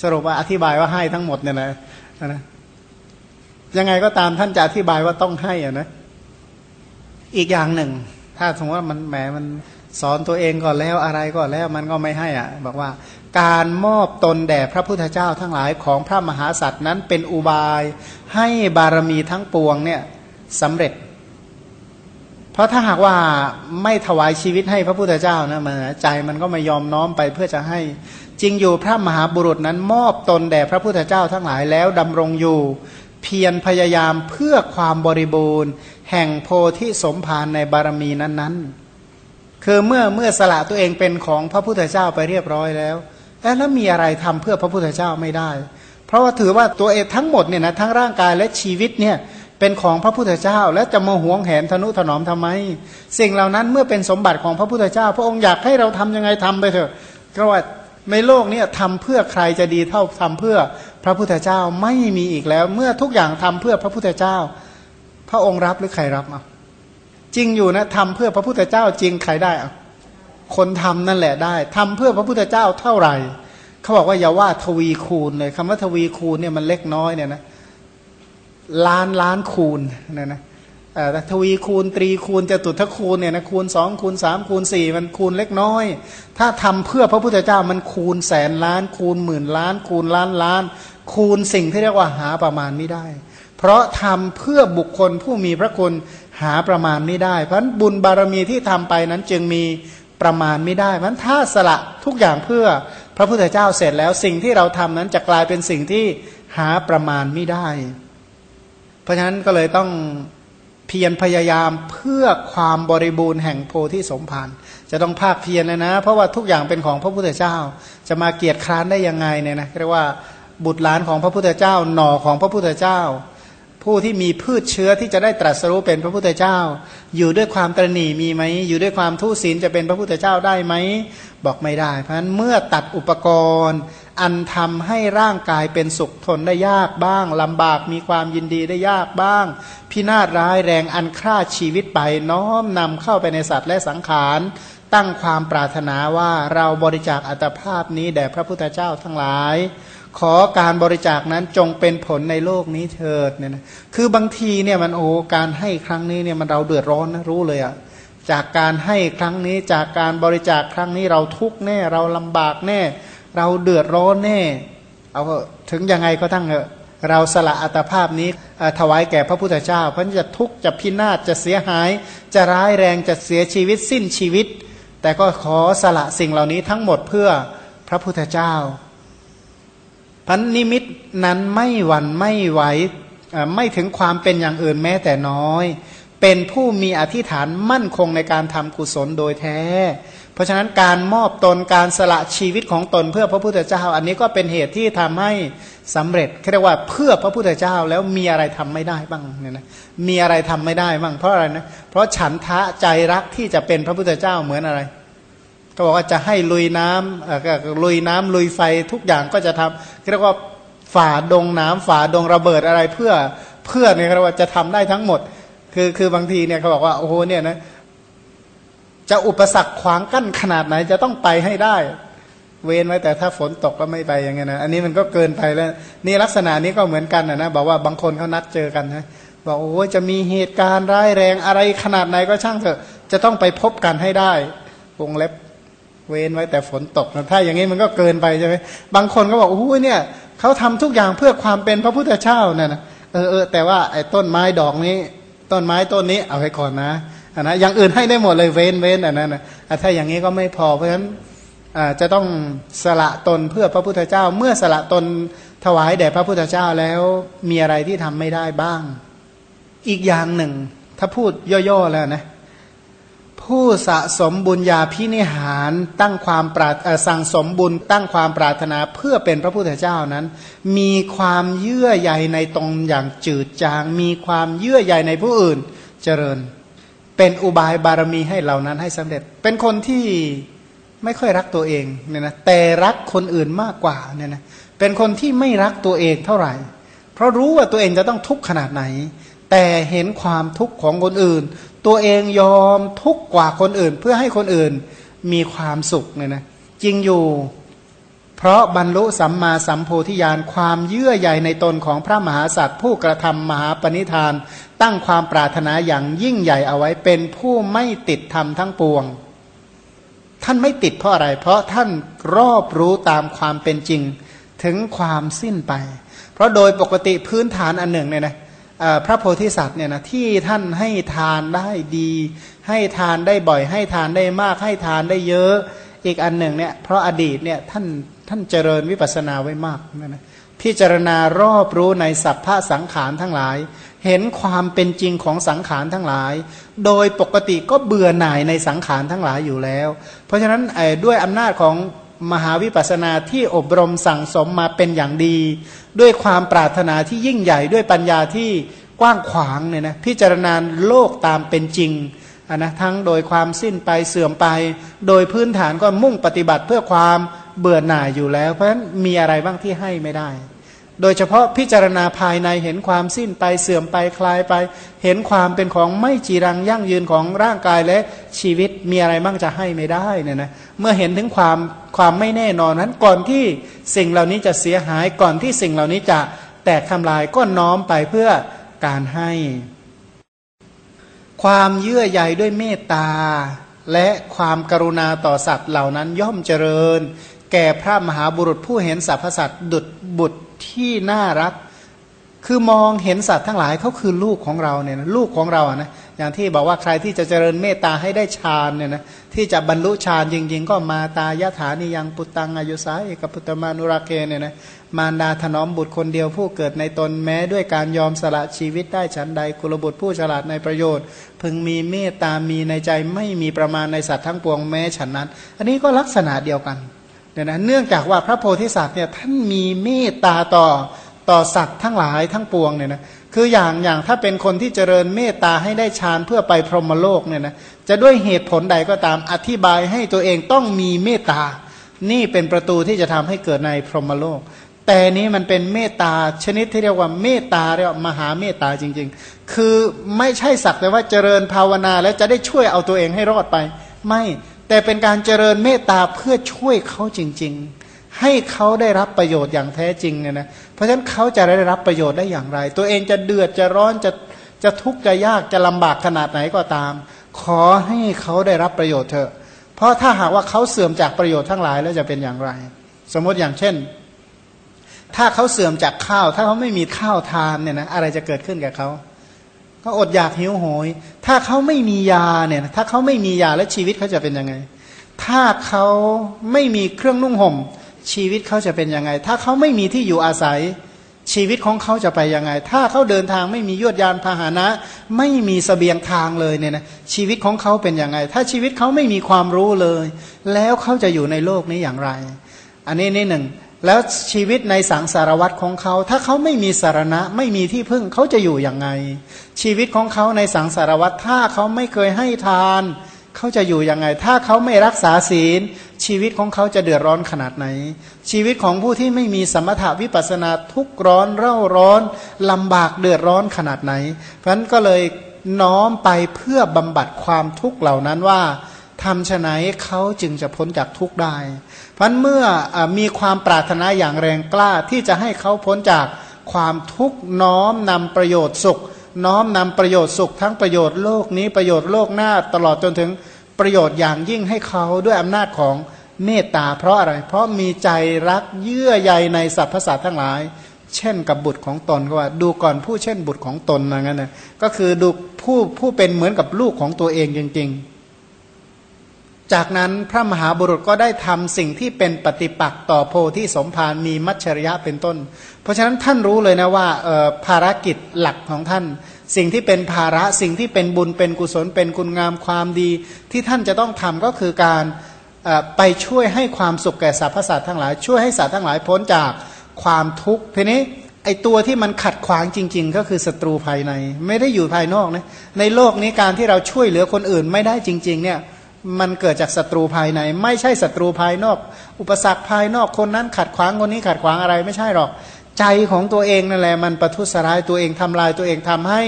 สรุปว่าอธิบายว่าให้ทั้งหมดเนี่ยนะนะยังไงก็ตามท่านจะอธิบายว่าต้องให้อ่ะนะอีกอย่างหนึ่งถ้าสมมติว่ามันแหมมันสอนตัวเองก่อนแล้วอะไรก่อนแล้วมันก็ไม่ให้อ่ะบอกว่าการมอบตนแด่พระพุทธเจ้าทั้งหลายของพระมหาสัตว์นั้นเป็นอุบายให้บารมีทั้งปวงเนี่ยสำเร็จเพราะถ้าหากว่าไม่ถวายชีวิตให้พระพุทธเจ้านะมันใจมันก็ไม่ยอมน้อมไปเพื่อจะให้จริงอยู่พระมหาบุรุษนั้นมอบตนแด่พระพุทธเจ้าทั้งหลายแล้วดำรงอยู่เพียรพยายามเพื่อความบริบูรณ์แห่งโพธิสมภารในบารมีนั้นๆคือเมื่อเมื่อสละตัวเองเป็นของพระพุทธเจ้าไปเรียบร้อยแล้วแล้วมีอะไรทำเพื่อพระพุทธเจ้าไม่ได้เพราะว่าถือว่าตัวเองทั้งหมดเนี่ยนะทั้งร่างกายและชีวิตเนี่ยเป็นของพระพุทธเจ้าและจะมาหวงแหนทนุถนอมทำไมสิ่งเหล่านั้นเมื่อเป็นสมบัติของพระพุทธเจ้าพระองค์อยากให้เราทำยังไงทำไปเถอะเพราะว่าในโลกนี้ทำเพื่อใครจะดีเท่าทำเพื่อพระพุทธเจ้าไม่มีอีกแล้วเมื่อทุกอย่างทำเพื่อพระพุทธเจ้าพระองค์รับหรือใครรับเอาจริงอยู่นะทำเพื่อพระพุทธเจ้าจริงใครได้เอาคนทำนั่นแหละได้ทำเพื่อพระพุทธเจ้าเท่าไหร่เขาบอกว่าอย่าว่าทวีคูณเลยคำว่าทวีคูณเนี่ยมันเล็กน้อยเนี่ยนะล้านล้านคูณนะนะทวีคูณตรีคูณจตุทคูณเนี่ยนะคูณสองคูณสามคูณสี่มันคูณเล็กน้อยถ้าทำเพื่อพระพุทธเจ้ามันคูณแสนล้านคูณหมื่นล้านคูณล้านล้านคูณสิ่งที่เรียกว่าหาประมาณไม่ได้เพราะทำเพื่อบุคคลผู้มีพระคุณหาประมาณไม่ได้เพราะบุญบารมีที่ทำไปนั้นจึงมีประมาณไม่ได้เพราะถ้าสละทุกอย่างเพื่อพระพุทธเจ้าเสร็จแล้วสิ่งที่เราทำนั้นจะกลายเป็นสิ่งที่หาประมาณไม่ได้เพราะฉะนั้นก็เลยต้องเพียรพยายามเพื่อความบริบูรณ์แห่งโพธิสมภารจะต้องภาคเพียรเลยนะเพราะว่าทุกอย่างเป็นของพระพุทธเจ้าจะมาเกียรติคร้านได้ยังไงเนี่ยนะเรียกว่าบุตรหลานของพระพุทธเจ้าหน่อของพระพุทธเจ้าผู้ที่มีพืชเชื้อที่จะได้ตรัสรู้เป็นพระพุทธเจ้าอยู่ด้วยความตระหนี่มีไหมอยู่ด้วยความทุศีลจะเป็นพระพุทธเจ้าได้ไหมบอกไม่ได้เพราะฉะนั้นเมื่อตัดอุปกรณ์อันทำให้ร่างกายเป็นสุขทนได้ยากบ้างลำบากมีความยินดีได้ยากบ้างพินาศร้ายแรงอันฆ่าชีวิตไปน้อมนำเข้าไปในสัตว์และสังขารตั้งความปรารถนาว่าเราบริจาคอัตภาพนี้แด่พระพุทธเจ้าทั้งหลายขอการบริจาคนั้นจงเป็นผลในโลกนี้เถิดเนี่ยนะคือบางทีเนี่ยมันโอ้การให้ครั้งนี้เนี่ยมันเราเดือดร้อนนะรู้เลยอะจากการให้ครั้งนี้จากการบริจาคครั้งนี้เราทุกข์แน่เราลำบากแน่เราเดือดร้อนแน่เอาถึงยังไงก็ตั้งเถอะเราสละอัตภาพนี้ถวายแก่พระพุทธเจ้าเพราะจะทุกข์จะพินาศจะเสียหายจะร้ายแรงจะเสียชีวิตสิ้นชีวิตแต่ก็ขอสละสิ่งเหล่านี้ทั้งหมดเพื่อพระพุทธเจ้าพันนิมิตนั้นไม่หวั่นไม่ไหวไม่ถึงความเป็นอย่างอื่นแม้แต่น้อยเป็นผู้มีอธิษฐานมั่นคงในการทำกุศลโดยแท้เพราะฉะนั้นการมอบตนการสละชีวิตของตนเพื่อพระพุทธเจ้าอันนี้ก็เป็นเหตุที่ทำให้สำเร็จเรียกว่าเพื่อพระพุทธเจ้าแล้วมีอะไรทำไม่ได้บ้างเนี่ยนะมีอะไรทำไม่ได้บ้างเพราะอะไรนะเพราะฉันทะใจรักที่จะเป็นพระพุทธเจ้าเหมือนอะไรก็บอกว่าจะให้ลุยน้ำก็ลุยน้ำลุยไฟทุกอย่างก็จะทำเรียกว่าฝ่าดงน้ำฝ่าดงระเบิดอะไรเพื่อเพื่อเนี่ยเรียกว่าจะทำได้ทั้งหมดคือคือบางทีเนี่ยเขาบอกว่าโอ้โหเนี่ยนะจะอุปสรรคขวางกั้นขนาดไหนจะต้องไปให้ได้เว้นไว้แต่ถ้าฝนตกก็ไม่ไปอย่างเงี้ยนะอันนี้มันก็เกินไปแล้วนี่ลักษณะนี้ก็เหมือนกันนะนะบอกว่าบางคนเขานัดเจอกันนะ บอกโอ้จะมีเหตุการณ์ร้ายแรงอะไรขนาดไหนก็ช่างเถอะจะต้องไปพบกันให้ได้วงเล็บเว้นไว้แต่ฝนตกนะถ้าอย่างนี้มันก็เกินไปใช่ไหมบางคนก็บอกโอ้เนี่ยเขาทำทุกอย่างเพื่อความเป็นพระพุทธเจ้าเนี่ยนะเออเออแต่ว่าไอ้ต้นไม้ดอกนี้ต้นไม้ต้นนี้เอาไว้ก่อนนะอันนะอย่างอื่นให้ได้หมดเลยเว้นเว้นอันนั้นนะถ้าอย่างนี้ก็ไม่พอเพราะฉะนั้นจะต้องสละตนเพื่อพระพุทธเจ้าเมื่อสละตนถวายแด่พระพุทธเจ้าแล้วมีอะไรที่ทำไม่ได้บ้างอีกอย่างหนึ่งถ้าพูดย่อๆแล้วนะผู้สะสมบุญญาพินิหารตั้งความปรารถนาสั่งสมบุญตั้งความปรารถนาเพื่อเป็นพระพุทธเจ้านั้นมีความเยื่อใยในตนอย่างจืดจางมีความเยื่อใยในผู้อื่นเจริญเป็นอุบายบารมีให้เหล่านั้นให้สำเร็จเป็นคนที่ไม่ค่อยรักตัวเองเนี่ยนะแต่รักคนอื่นมากกว่าเนี่ยนะเป็นคนที่ไม่รักตัวเองเท่าไหร่เพราะรู้ว่าตัวเองจะต้องทุกข์ขนาดไหนแต่เห็นความทุกข์ของคนอื่นตัวเองยอมทุกข์กว่าคนอื่นเพื่อให้คนอื่นมีความสุขเนี่ยนะจริงอยู่เพราะบรรลุสัมมาสัมโพธิญาณความเยื่อใยในตนของพระมหาสัตว์ผู้กระทำมหาปณิธานตั้งความปรารถนาอย่างยิ่งใหญ่เอาไว้เป็นผู้ไม่ติดธรรมทั้งปวงท่านไม่ติดเพราะอะไรเพราะท่านรอบรู้ตามความเป็นจริงถึงความสิ้นไปเพราะโดยปกติพื้นฐานอันหนึ่งเนี่ยนะพระโพธิสัตว์เนี่ยนะที่ท่านให้ทานได้ดีให้ทานได้บ่อยให้ทานได้มากให้ทานได้เยอะอีกอันหนึ่งเนี่ยเพราะอดีตเนี่ยท่านท่านเจริญวิปัสสนาไว้มากนะนะพิจารณารอบรู้ในสัพพะสังขารทั้งหลายเห็นความเป็นจริงของสังขารทั้งหลายโดยปกติก็เบื่อหน่ายในสังขารทั้งหลายอยู่แล้วเพราะฉะนั้นด้วยอำนาจของมหาวิปัสสนาที่อบรมสั่งสมมาเป็นอย่างดีด้วยความปรารถนาที่ยิ่งใหญ่ด้วยปัญญาที่กว้างขวางเนี่ยนะพิจารณาโลกตามเป็นจริงอ่ะนะทั้งโดยความสิ้นไปเสื่อมไปโดยพื้นฐานก็มุ่งปฏิบัติเพื่อความเบื่อหน่ายอยู่แล้วเพราะฉะนั้นมีอะไรบ้างที่ให้ไม่ได้โดยเฉพาะพิจารณาภายในเห็นความสิ้นไปเสื่อมไปคลายไปเห็นความเป็นของไม่จีรังยั่งยืนของร่างกายและชีวิตมีอะไรมั่งจะให้ไม่ได้เนี่ยนะเมื่อเห็นถึงความความไม่แน่นอนนั้นก่อนที่สิ่งเหล่านี้จะเสียหายก่อนที่สิ่งเหล่านี้จะแตกทำลายก็น้อมไปเพื่อการให้ความเยื่อใยด้วยเมตตาและความกรุณาต่อสัตว์เหล่านั้นย่อมเจริญแก่พระมหาบุรุษผู้เห็นสรรพสัตว์ดุจบุตรที่น่ารักคือมองเห็นสัตว์ทั้งหลายเขาคือลูกของเราเนี่ยนะลูกของเราอ่ะนะอย่างที่บอกว่าใครที่จะเจริญเมตตาให้ได้ฌานเนี่ยนะที่จะบรรลุฌานจริงๆก็มาตายะถานิยังปุตตังอายุสายเอกปุตตมานุราเกเนี่ยนะมารดาถนอมบุตรคนเดียวผู้เกิดในตนแม้ด้วยการยอมสละชีวิตได้ฉันใดกุลบุตรผู้ฉลาดในประโยชน์พึงมีเมตตามีในใจไม่มีประมาณในสัตว์ทั้งปวงแม้ฉันนั้นอันนี้ก็ลักษณะเดียวกันเนื่องจากว่าพระโพธิสัตว์เนี่ยท่านมีเมตตาต่อต่อสัตว์ทั้งหลายทั้งปวงเนี่ยนะคืออย่างอย่างถ้าเป็นคนที่เจริญเมตตาให้ได้ฌานเพื่อไปพรหมโลกเนี่ยนะจะด้วยเหตุผลใดก็ตามอธิบายให้ตัวเองต้องมีเมตตานี่เป็นประตูที่จะทำให้เกิดในพรหมโลกแต่นี้มันเป็นเมตตาชนิดที่เรียกว่าเมตตาเรียกว่ามหาเมตตาจริงๆคือไม่ใช่สักแต่ว่าเจริญภาวนาแล้วจะได้ช่วยเอาตัวเองให้รอดไปไม่แต่เป็นการเจริญเมตตาเพื่อช่วยเขาจริงๆให้เขาได้รับประโยชน์อย่างแท้จริงเนี่ยนะเพราะฉะนั้นเขาจะได้รับประโยชน์ได้อย่างไรตัวเองจะเดือดจะร้อนจะจะทุกข์จะยากจะลำบากขนาดไหนก็ตามขอให้เขาได้รับประโยชน์เถอะเพราะถ้าหากว่าเขาเสื่อมจากประโยชน์ทั้งหลายแล้วจะเป็นอย่างไรสมมติอย่างเช่นถ้าเขาเสื่อมจากข้าวถ้าเขาไม่มีข้าวทานเนี่ยนะอะไรจะเกิดขึ้นกับเขาก็อดอยากหิวโหยถ้าเขาไม่มียาเนี่ยถ้าเขาไม่มียาแล้วชีวิตเขาจะเป็นยังไงถ้าเขาไม่มีเครื่องนุ่งห่มชีวิตเขาจะเป็นยังไงถ้าเขาไม่มีที่อยู่อาศัยชีวิตของเขาจะไปยังไงถ้าเขาเดินทางไม่มียวดยานพาหนะไม่มีเสบียงทางเลยเนี่ยนะชีวิตของเขาเป็นยังไงถ้าชีวิตเขาไม่มีความรู้เลยแล้วเขาจะอยู่ในโลกนี้อย่างไรอันนี้นี่หนึ่งแล้วชีวิตในสังสารวัฏของเขาถ้าเขาไม่มีสารณะไม่มีที่พึ่งเขาจะอยู่อย่างไงชีวิตของเขาในสังสารวัฏถ้าเขาไม่เคยให้ทานเขาจะอยู่อย่างไงถ้าเขาไม่รักษาศีลชีวิตของเขาจะเดือดร้อนขนาดไหนชีวิตของผู้ที่ไม่มีสมถะวิปัสสนาทุกข์ร้อนเร่าร้อนลำบากเดือดร้อนขนาดไหนเพราะฉะนั้นก็เลยน้อมไปเพื่อบำบัดความทุกข์เหล่านั้นว่าทำไฉนเขาจึงจะพ้นจากทุกข์ได้เพราะเมื่อมีความปรารถนาอย่างแรงกล้าที่จะให้เขาพ้นจากความทุกข์น้อมนำประโยชน์สุข น้อมนำประโยชน์สุขทั้งประโยชน์โลกนี้ประโยชน์โลกหน้าตลอดจนถึงประโยชน์อย่างยิ่งให้เขาด้วยอำนาจของเมตตาเพราะอะไรเพราะมีใจรักเยื่อใยในสรรพสัตว์ทั้งหลายเช่นกับบุตรของตนก็ว่าดูก่อนผู้เช่นบุตรของตนนะงั้นนะก็คือดูผู้ผู้เป็นเหมือนกับลูกของตัวเองจริงๆจากนั้นพระมหาบุรุษก็ได้ทำสิ่งที่เป็นปฏิปักษ์ต่อโพธิสมภารมีมัจฉริยะเป็นต้นเพราะฉะนั้นท่านรู้เลยนะว่าภารกิจหลักของท่านสิ่งที่เป็นภาระสิ่งที่เป็นบุญเป็นกุศลเป็นคุณงามความดีที่ท่านจะต้องทำก็คือการไปช่วยให้ความสุขแก่สรรพสัตว์ทั้งหลายช่วยให้สัตว์ทั้งหลายพ้นจากความทุกข์ทีนี้ไอตัวที่มันขัดขวางจริงๆก็คือศัตรูภายในไม่ได้อยู่ภายนอกนะในโลกนี้การที่เราช่วยเหลือคนอื่นไม่ได้จริงๆเนี่ยมันเกิดจากศัตรูภายในไม่ใช่ศัตรูภายนอกอุปสรรคภายนอกคนนั้นขัดขวางคนนี้ขัดขวางอะไรไม่ใช่หรอกใจของตัวเองนั่นแหละมันประทุษร้ายตัวเองทำลายตัวเองทำให้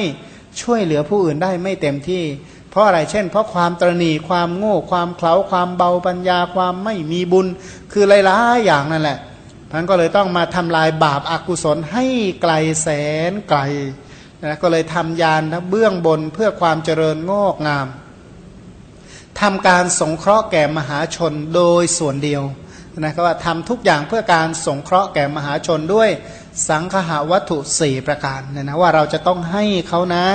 ช่วยเหลือผู้อื่นได้ไม่เต็มที่เพราะอะไรเช่นเพราะความตระหนี่ความโง่ความเขลาความเบาปัญญาความไม่มีบุญคือหลายๆอย่างนั่นแหละท่านก็เลยต้องมาทำลายบาปอากุศลให้ไกลแสนไกลนะก็เลยทำยานนะเบื้องบนเพื่อความเจริญงอกงามทำการสงเคราะห์แก่มหาชนโดยส่วนเดียวนะก็ว่าทำทุกอย่างเพื่อการสงเคราะห์แก่มหาชนด้วยสังคหวัตถุสี่ประการเนี่ยนะว่าเราจะต้องให้เขานะ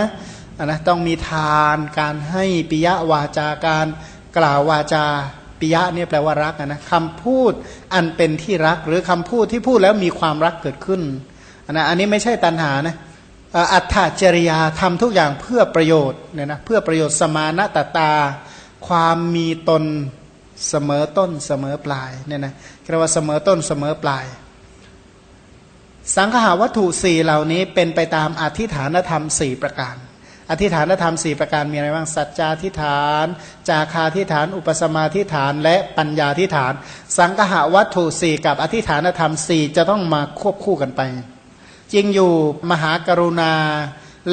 นะต้องมีทานการให้ปิยวาจาการกล่าววาจาปิยะเนี่ยแปลว่ารักนะคำพูดอันเป็นที่รักหรือคำพูดที่พูดแล้วมีความรักเกิดขึ้นนะอันนี้ไม่ใช่ตัณหานะอัตถจริยาทำทุกอย่างเพื่อประโยชน์เนี่ยนะเพื่อประโยชน์สมานะตตาความมีตนเสมอต้นเสมอปลายเนี่ยนะเรียกว่าเสมอต้นเสมอปลายสังคหวัตถุสี่เหล่านี้เป็นไปตามอธิฐานธรรมสี่ประการอธิฐานธรรมสี่ประการมีอะไรบ้างสัจจาธิฐานจาคาธิฐานอุปสมาธิฐานและปัญญาธิฐานสังคหวัตถุสี่กับอธิฐานธรรมสี่จะต้องมาควบคู่กันไปจริงอยู่มหากรุณา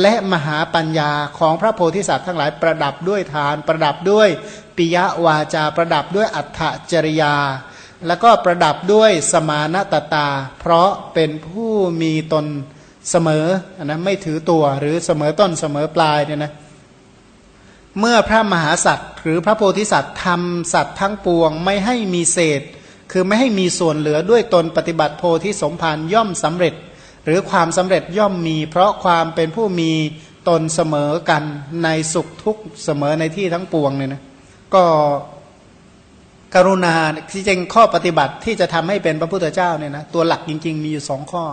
และมหาปัญญาของพระโพธิสัตว์ทั้งหลายประดับด้วยทานประดับด้วยปิยวาจาประดับด้วยอัตถจริยาแล้วก็ประดับด้วยสมานตตาเพราะเป็นผู้มีตนเสมอนะไม่ถือตัวหรือเสมอต้นเสมอปลายเนี่ยนะเมื่อพระมหาสัตว์หรือพระโพธิสัตว์ทำสัตว์ทั้งปวงไม่ให้มีเศษคือไม่ให้มีส่วนเหลือด้วยตนปฏิบัติโพธิสมภารย่อมสำเร็จหรือความสำเร็จย่อมมีเพราะความเป็นผู้มีตนเสมอกันในสุขทุกข์เสมอในที่ทั้งปวงเนี่ยนะก็กรุณาที่จริงข้อปฏิบัติที่จะทำให้เป็นพระพุทธเจ้าเนี่ยนะตัวหลักจริงๆมีอยู่สองข้อ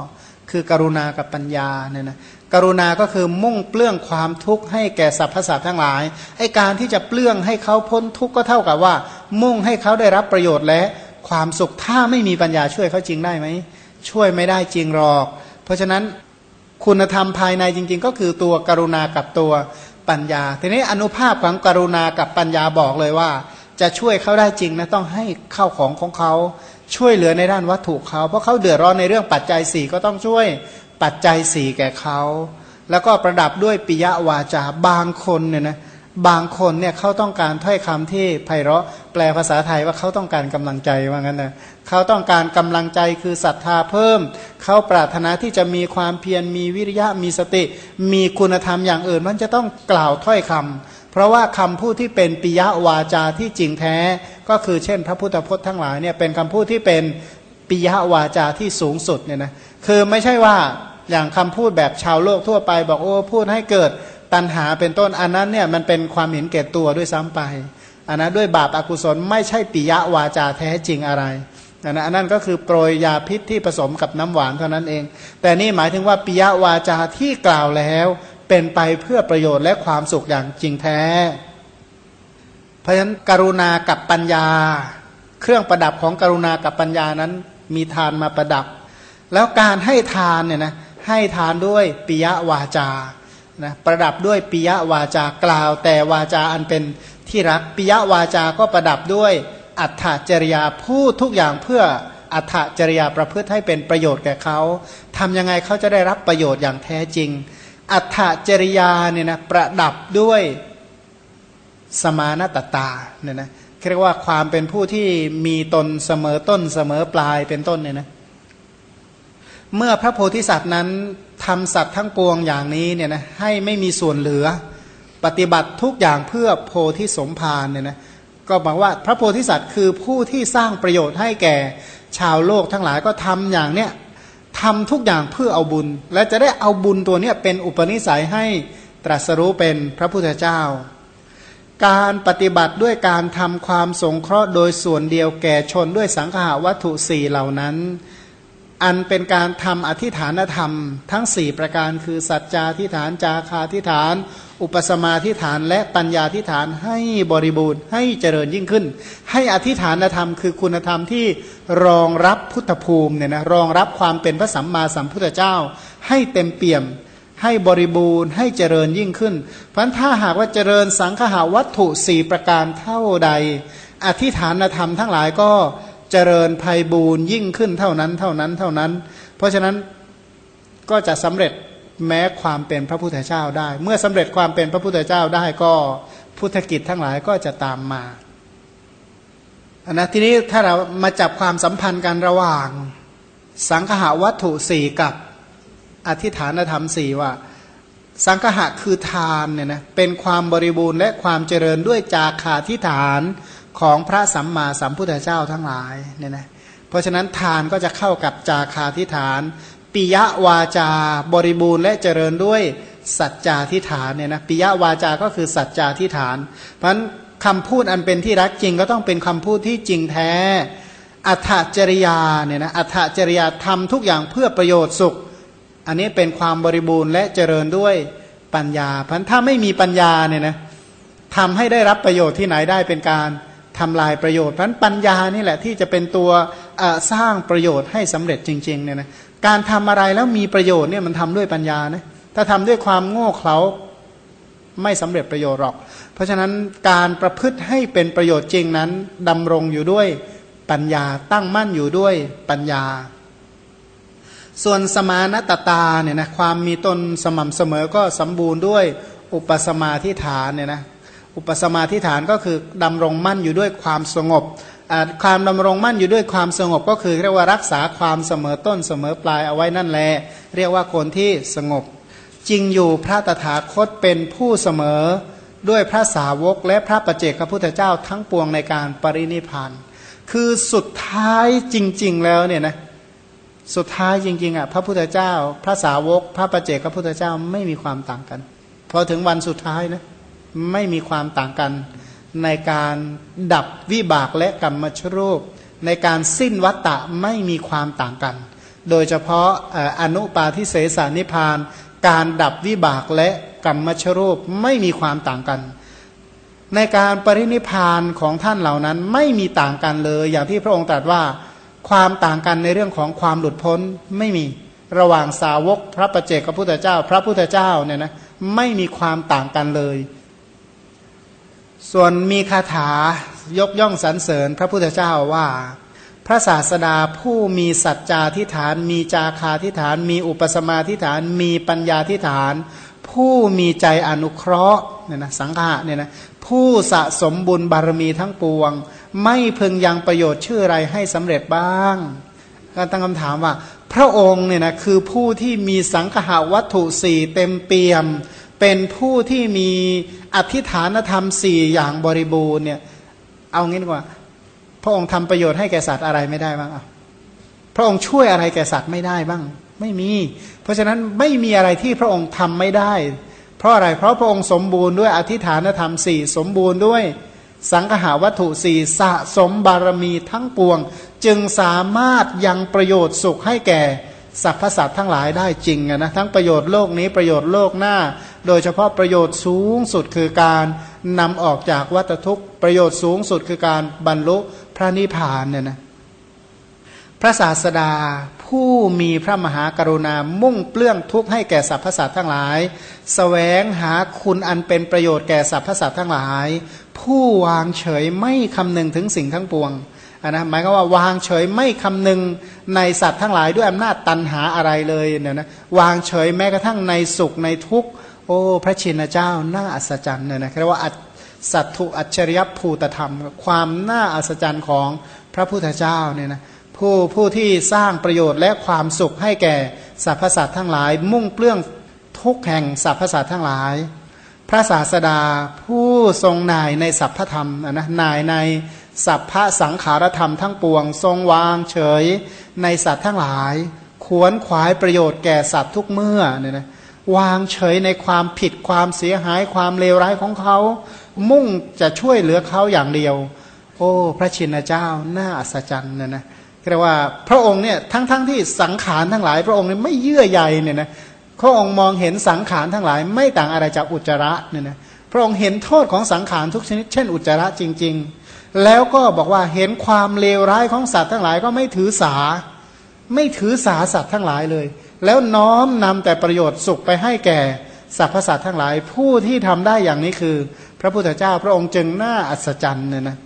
คือกรุณากับปัญญาเนี่ยนะกรุณาก็คือมุ่งเปลื้องความทุกข์ให้แก่สรรพสัตว์ทั้งหลายไอ้การที่จะเปลื้องให้เขาพ้นทุกข์ก็เท่ากับว่ามุ่งให้เขาได้รับประโยชน์และความสุขถ้าไม่มีปัญญาช่วยเขาจริงได้ไหมช่วยไม่ได้จริงหรอกเพราะฉะนั้นคุณธรรมภายในจริงๆก็คือตัวกรุณากับตัวปัญญาทีนี้อานุภาพของกรุณากับปัญญาบอกเลยว่าจะช่วยเขาได้จริงนะต้องให้ข้าวของของเขาช่วยเหลือในด้านวัตถุเขาเพราะเขาเดือดร้อนในเรื่องปัจจัยสี่ก็ต้องช่วยปัจจัยสี่แก่เขาแล้วก็ประดับด้วยปิยวาจาบางคนเนี่ยนะบางคนเนี่ยเขาต้องการถ้อยคำที่ไพเราะแปลภาษาไทยว่าเขาต้องการกำลังใจว่างั้นนะเขาต้องการกำลังใจคือศรัทธาเพิ่มเขาปรารถนาที่จะมีความเพียรมีวิริยะมีสติมีคุณธรรมอย่างอื่นมันจะต้องกล่าวถ้อยคำเพราะว่าคำพูดที่เป็นปิยวาจาที่จริงแท้ก็คือเช่นพระพุทธพจน์ทั้งหลายเนี่ยเป็นคำพูดที่เป็นปิยวาจาที่สูงสุดเนี่ยนะคือไม่ใช่ว่าอย่างคำพูดแบบชาวโลกทั่วไปบอกโอ้พูดให้เกิดตัณหาเป็นต้นอันนั้นเนี่ยมันเป็นความเห็นแก่ตัวด้วยซ้ำไปอันนั้นด้วยบาปอกุศลไม่ใช่ปิยวาจาแท้จริงอะไรอันนั้นอันนั้นก็คือโปรยยาพิษที่ผสมกับน้ำหวานเท่านั้นเองแต่นี่หมายถึงว่าปิยวาจาที่กล่าวแล้วเป็นไปเพื่อประโยชน์และความสุขอย่างจริงแท้เพราะฉะนั้นกรุณากับปัญญาเครื่องประดับของกรุณากับปัญญานั้นมีทานมาประดับแล้วการให้ทานเนี่ยนะให้ทานด้วยปิยวาจานะประดับด้วยปิยวาจากล่าวแต่วาจาอันเป็นที่รักปิยวาจาก็ประดับด้วยอัตถจริยาพูดทุกอย่างเพื่ออัตถจริยาประพฤติให้เป็นประโยชน์แก่เขาทำยังไงเขาจะได้รับประโยชน์อย่างแท้จริงอัตถจริยาเนี่ยนะประดับด้วยสมานตตาเนี่ยนะเรียกว่าความเป็นผู้ที่มีตนเสมอต้นเสมอปลายเป็นต้นเนี่ยนะ เมื่อพระโพธิสัตว์นั้นทำสัตว์ทั้งปวงอย่างนี้เนี่ยนะให้ไม่มีส่วนเหลือปฏิบัติทุกอย่างเพื่อโพธิสมภารเนี่ยนะก็บอกว่าพระโพธิสัตว์คือผู้ที่สร้างประโยชน์ให้แก่ชาวโลกทั้งหลายก็ทำอย่างเนี้ยทำทุกอย่างเพื่อเอาบุญและจะได้เอาบุญตัวเนี้ยเป็นอุปนิสัยให้ตรัสรู้เป็นพระพุทธเจ้าการปฏิบัติด้วยการทำความสงเคราะห์โดยส่วนเดียวแก่ชนด้วยสังฆาวัตถุสี่เหล่านั้นอันเป็นการทำอธิฐานธรรมทั้งสี่ประการคือสัจจาธิฐานจาคาธิฐานอุปสมาธิฐานและปัญญาธิฐานให้บริบูรณ์ให้เจริญยิ่งขึ้นให้อธิฐานธรรมคือคุณธรรมที่รองรับพุทธภูมิเนี่ยนะรองรับความเป็นพระสัมมาสัมพุทธเจ้าให้เต็มเปี่ยมให้บริบูรณ์ให้เจริญยิ่งขึ้นเพราะถ้าหากว่าเจริญสังฆาวัตถุสี่ประการเท่าใดอธิฐานธรรมทั้งหลายก็เจริญไพบูรณ์ยิ่งขึ้นเท่านั้นเท่านั้นเท่านั้นเพราะฉะนั้นก็จะสำเร็จแม้ความเป็นพระพุทธเจ้าได้เมื่อสำเร็จความเป็นพระพุทธเจ้าได้ก็พุทธกิจทั้งหลายก็จะตามมาอันนะทีนี้ถ้าเรามาจับความสัมพันธ์กันระหว่างสังฆาวัตถุสี่กับอธิฐานธรรมสี่ว่าสังฆะคือทานเนี่ยนะเป็นความบริบูรณ์และความเจริญด้วยจาคาธิฐานของพระสัมมาสัมพุทธเจ้าทั้งหลายเนี่ยนะเพราะฉะนั้นทานก็จะเข้ากับจาคาธิฐานปิยวาจาบริบูรณ์และเจริญด้วยสัจจาธิฐานเนี่ยนะปิยวาจาก็คือสัจจาธิฐานเพราะฉะนั้นคำพูดอันเป็นที่รักจริงก็ต้องเป็นคำพูดที่จริงแท้อัตถจริยาเนี่ยนะอัตถจริยาทำทุกอย่างเพื่อประโยชน์สุขอันนี้เป็นความบริบูรณ์และเจริญด้วยปัญญาพันถ้าไม่มีปัญญาเนี่ยนะทำให้ได้รับประโยชน์ที่ไหนได้เป็นการทำลายประโยชน์พันปัญญานี่แหละที่จะเป็นตัวสร้างประโยชน์ให้สำเร็จจริงๆเนี่ยนะการทำอะไรแล้วมีประโยชน์เนี่ยมันทำด้วยปัญญานะถ้าทำด้วยความโง่เขลาไม่สำเร็จประโยชน์หรอกเพราะฉะนั้นการประพฤติให้เป็นประโยชน์จริงนั้นดำรงอยู่ด้วยปัญญาตั้งมั่นอยู่ด้วยปัญญาส่วนสมานตตาเนี่ยนะความมีตนสม่ำเสมอก็สมบูรณ์ด้วยอุปสมาธิฐานเนี่ยนะอุปสมาธิฐานก็คือดำรงมั่นอยู่ด้วยความสงบความดำรงมั่นอยู่ด้วยความสงบก็คือเรียกว่ารักษาความเสมอต้นเสมอปลายเอาไว้นั่นแหละเรียกว่าคนที่สงบจริงอยู่พระตถาคตเป็นผู้เสมอด้วยพระสาวกและพระปัจเจกพุทธเจ้าทั้งปวงในการปรินิพพานคือสุดท้ายจริงๆแล้วเนี่ยนะสุดท้ายจริงๆอ่ะพระพุทธเจ้าพระสาวกพระปัจเจกพระพุทธเจ้าไม่มีความต่างกันพอถึงวันสุดท้ายนะไม่มีความต่างกันในการดับวิบากและกรรมชรูปในการสิ้นวัฏฏะไม่มีความต่างกันโดยเฉพาะอนุปาทิเสสนิพพานการดับวิบากและกรรมชรูปไม่มีความต่างกันในการปรินิพพานของท่านเหล่านั้นไม่มีต่างกันเลยอย่างที่พระองค์ตรัสว่าความต่างกันในเรื่องของความหลุดพ้นไม่มีระหว่างสาวกพระปัจเจกพุทธเจ้าพระพุทธเจ้าเนี่ยนะไม่มีความต่างกันเลยส่วนมีคาถายกย่องสรรเสริญพระพุทธเจ้าว่าพระศาสดาผู้มีสัจจาธิฐานมีจาคาธิฐานมีอุปสมาธิฐานมีปัญญาธิฐานผู้มีใจอนุเคราะห์เนี่ยนะสังฆะเนี่ยนะผู้สะสมบุญบารมีทั้งปวงไม่พึงยังประโยชน์ชื่อไรให้สำเร็จบ้างก็ตั้งคำถามว่าพระองค์เนี่ยนะคือผู้ที่มีสังฆาวัตถุสี่เต็มเปี่ยมเป็นผู้ที่มีอธิฐานธรรมสี่อย่างบริบูรณ์เนี่ยเอางี้ดีกว่าพระองค์ทำประโยชน์ให้แก่สัตว์อะไรไม่ได้บ้างพระองค์ช่วยอะไรแก่สัตว์ไม่ได้บ้างไม่มีเพราะฉะนั้นไม่มีอะไรที่พระองค์ทำไม่ได้เพราะอะไรเพราะพระองค์สมบูรณ์ด้วยอธิฐานธรรมสี่สมบูรณ์ด้วยสังฆาวัตถุสี่สะสมบารมีทั้งปวงจึงสามารถยังประโยชน์สุขให้แก่สรรพสัตว์ทั้งหลายได้จริงนะทั้งประโยชน์โลกนี้ประโยชน์โลกหน้าโดยเฉพาะประโยชน์สูงสุดคือการนำออกจากวัฏทุกข์ประโยชน์สูงสุดคือการบรรลุพระนิพพานเนี่ยนะพระศาสดาผู้มีพระมหากรุณามุ่งเปลื้องทุกข์ให้แก่สรรพสัตว์ทั้งหลายแสวงหาคุณอันเป็นประโยชน์แก่สรรพสัตว์ทั้งหลายผู้วางเฉยไม่คำนึงถึงสิ่งทั้งปวงนะหมายก็ว่าวางเฉยไม่คำนึงในสัตว์ทั้งหลายด้วยอำนาจตันหาอะไรเลยเนี่ยนะวางเฉยแม้กระทั่งในสุขในทุกข์โอ้พระชินเจ้าน่าอัศจรรย์เนี่ยนะเรียกว่าสัตถุอัจฉริยภูตธรรมความน่าอัศจรรย์ของพระพุทธเจ้าเนี่ยนะผ ผู้ผู้ที่สร้างประโยชน์และความสุขให้แก่สรรพสัตว์ทั้งหลายมุ่งเปลื้องทุกแห่งสรรพสัตว์ทั้งหลายพระศาสดาผู้ทรงนายในสัพพธรรมนะนายในสัพพสังขารธรรมทั้งปวงทรงวางเฉยในสัตว์ทั้งหลายขวนขวายประโยชน์แก่สัตว์ทุกเมื่อเนี่ยนะวางเฉยในความผิดความเสียหายความเลวร้ายของเขามุ่งจะช่วยเหลือเขาอย่างเดียวโอ้พระชินเจ้าน่าอัศจรรย์เนี่ยนะเรียกว่าพระองค์เนี่ยทั้งๆ ท, ที่สังขารทั้งหลายพระองค์เนี่ยไม่เยื่อใยเนี่ยนะพระองค์มองเห็นสังขารทั้งหลายไม่ต่างอะไรจากอุจจาระเนี่ยนะพระองค์เห็นโทษของสังขารทุกชนิดเช่นอุจจาระจริงๆแล้วก็บอกว่าเห็นความเลวร้ายของสัตว์ทั้งหลายก็ไม่ถือสาไม่ถือสาสัตว์ทั้งหลายเลยแล้วน้อมนำแต่ประโยชน์สุขไปให้แก่สรรพสัตว์ทั้งหลายผู้ที่ทำได้อย่างนี้คือพระพุทธเจ้าพระองค์จึงน่าอัศจรรย์เนี่ยนะ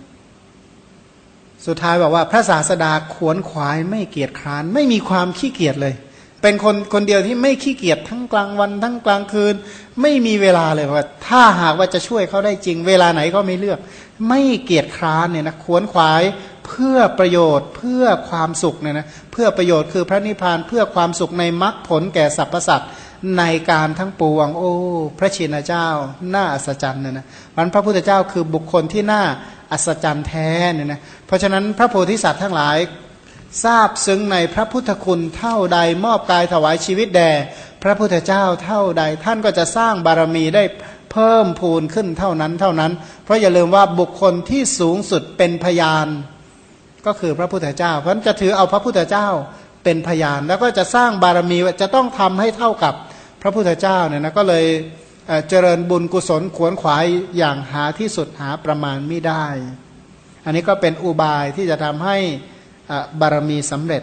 สุดท้ายบอกว่าพระศาสดาขวนขวายไม่เกียจคร้านไม่มีความขี้เกียจเลยเป็นคนคนเดียวที่ไม่ขี้เกียจทั้งกลางวันทั้งกลางคืนไม่มีเวลาเลยว่าถ้าหากว่าจะช่วยเขาได้จริงเวลาไหนก็ไม่เลือกไม่เกียจคร้านเนี่ยนะขวนขวายเพื่อประโยชน์เพื่อความสุขเนี่ยนะเพื่อประโยชน์คือพระนิพพานเพื่อความสุขในมรรคผลแก่สรรพสัตว์ในการทั้งปวงโอ้พระชินเจ้าน่าอัศจรรย์เนี่ยนะวันพระพุทธเจ้าคือบุคคลที่น่าอัศจรรย์แท้เนี่ยนะเพราะฉะนั้นพระโพธิสัตว์ทั้งหลายทราบซึ้งในพระพุทธคุณเท่าใดมอบกายถวายชีวิตแด่พระพุทธเจ้าเท่าใดท่านก็จะสร้างบารมีได้เพิ่มพูนขึ้นเท่านั้นเท่านั้นเพราะอย่าลืมว่าบุคคลที่สูงสุดเป็นพยานก็คือพระพุทธเจ้าเพราะฉะนั้นจะถือเอาพระพุทธเจ้าเป็นพยานแล้วก็จะสร้างบารมีจะต้องทำให้เท่ากับพระพุทธเจ้าเนี่ยนะก็เลยเจริญบุญกุศลขวนขวายอย่างหาที่สุดหาประมาณไม่ได้อันนี้ก็เป็นอุบายที่จะทำให้บารมีสำเร็จ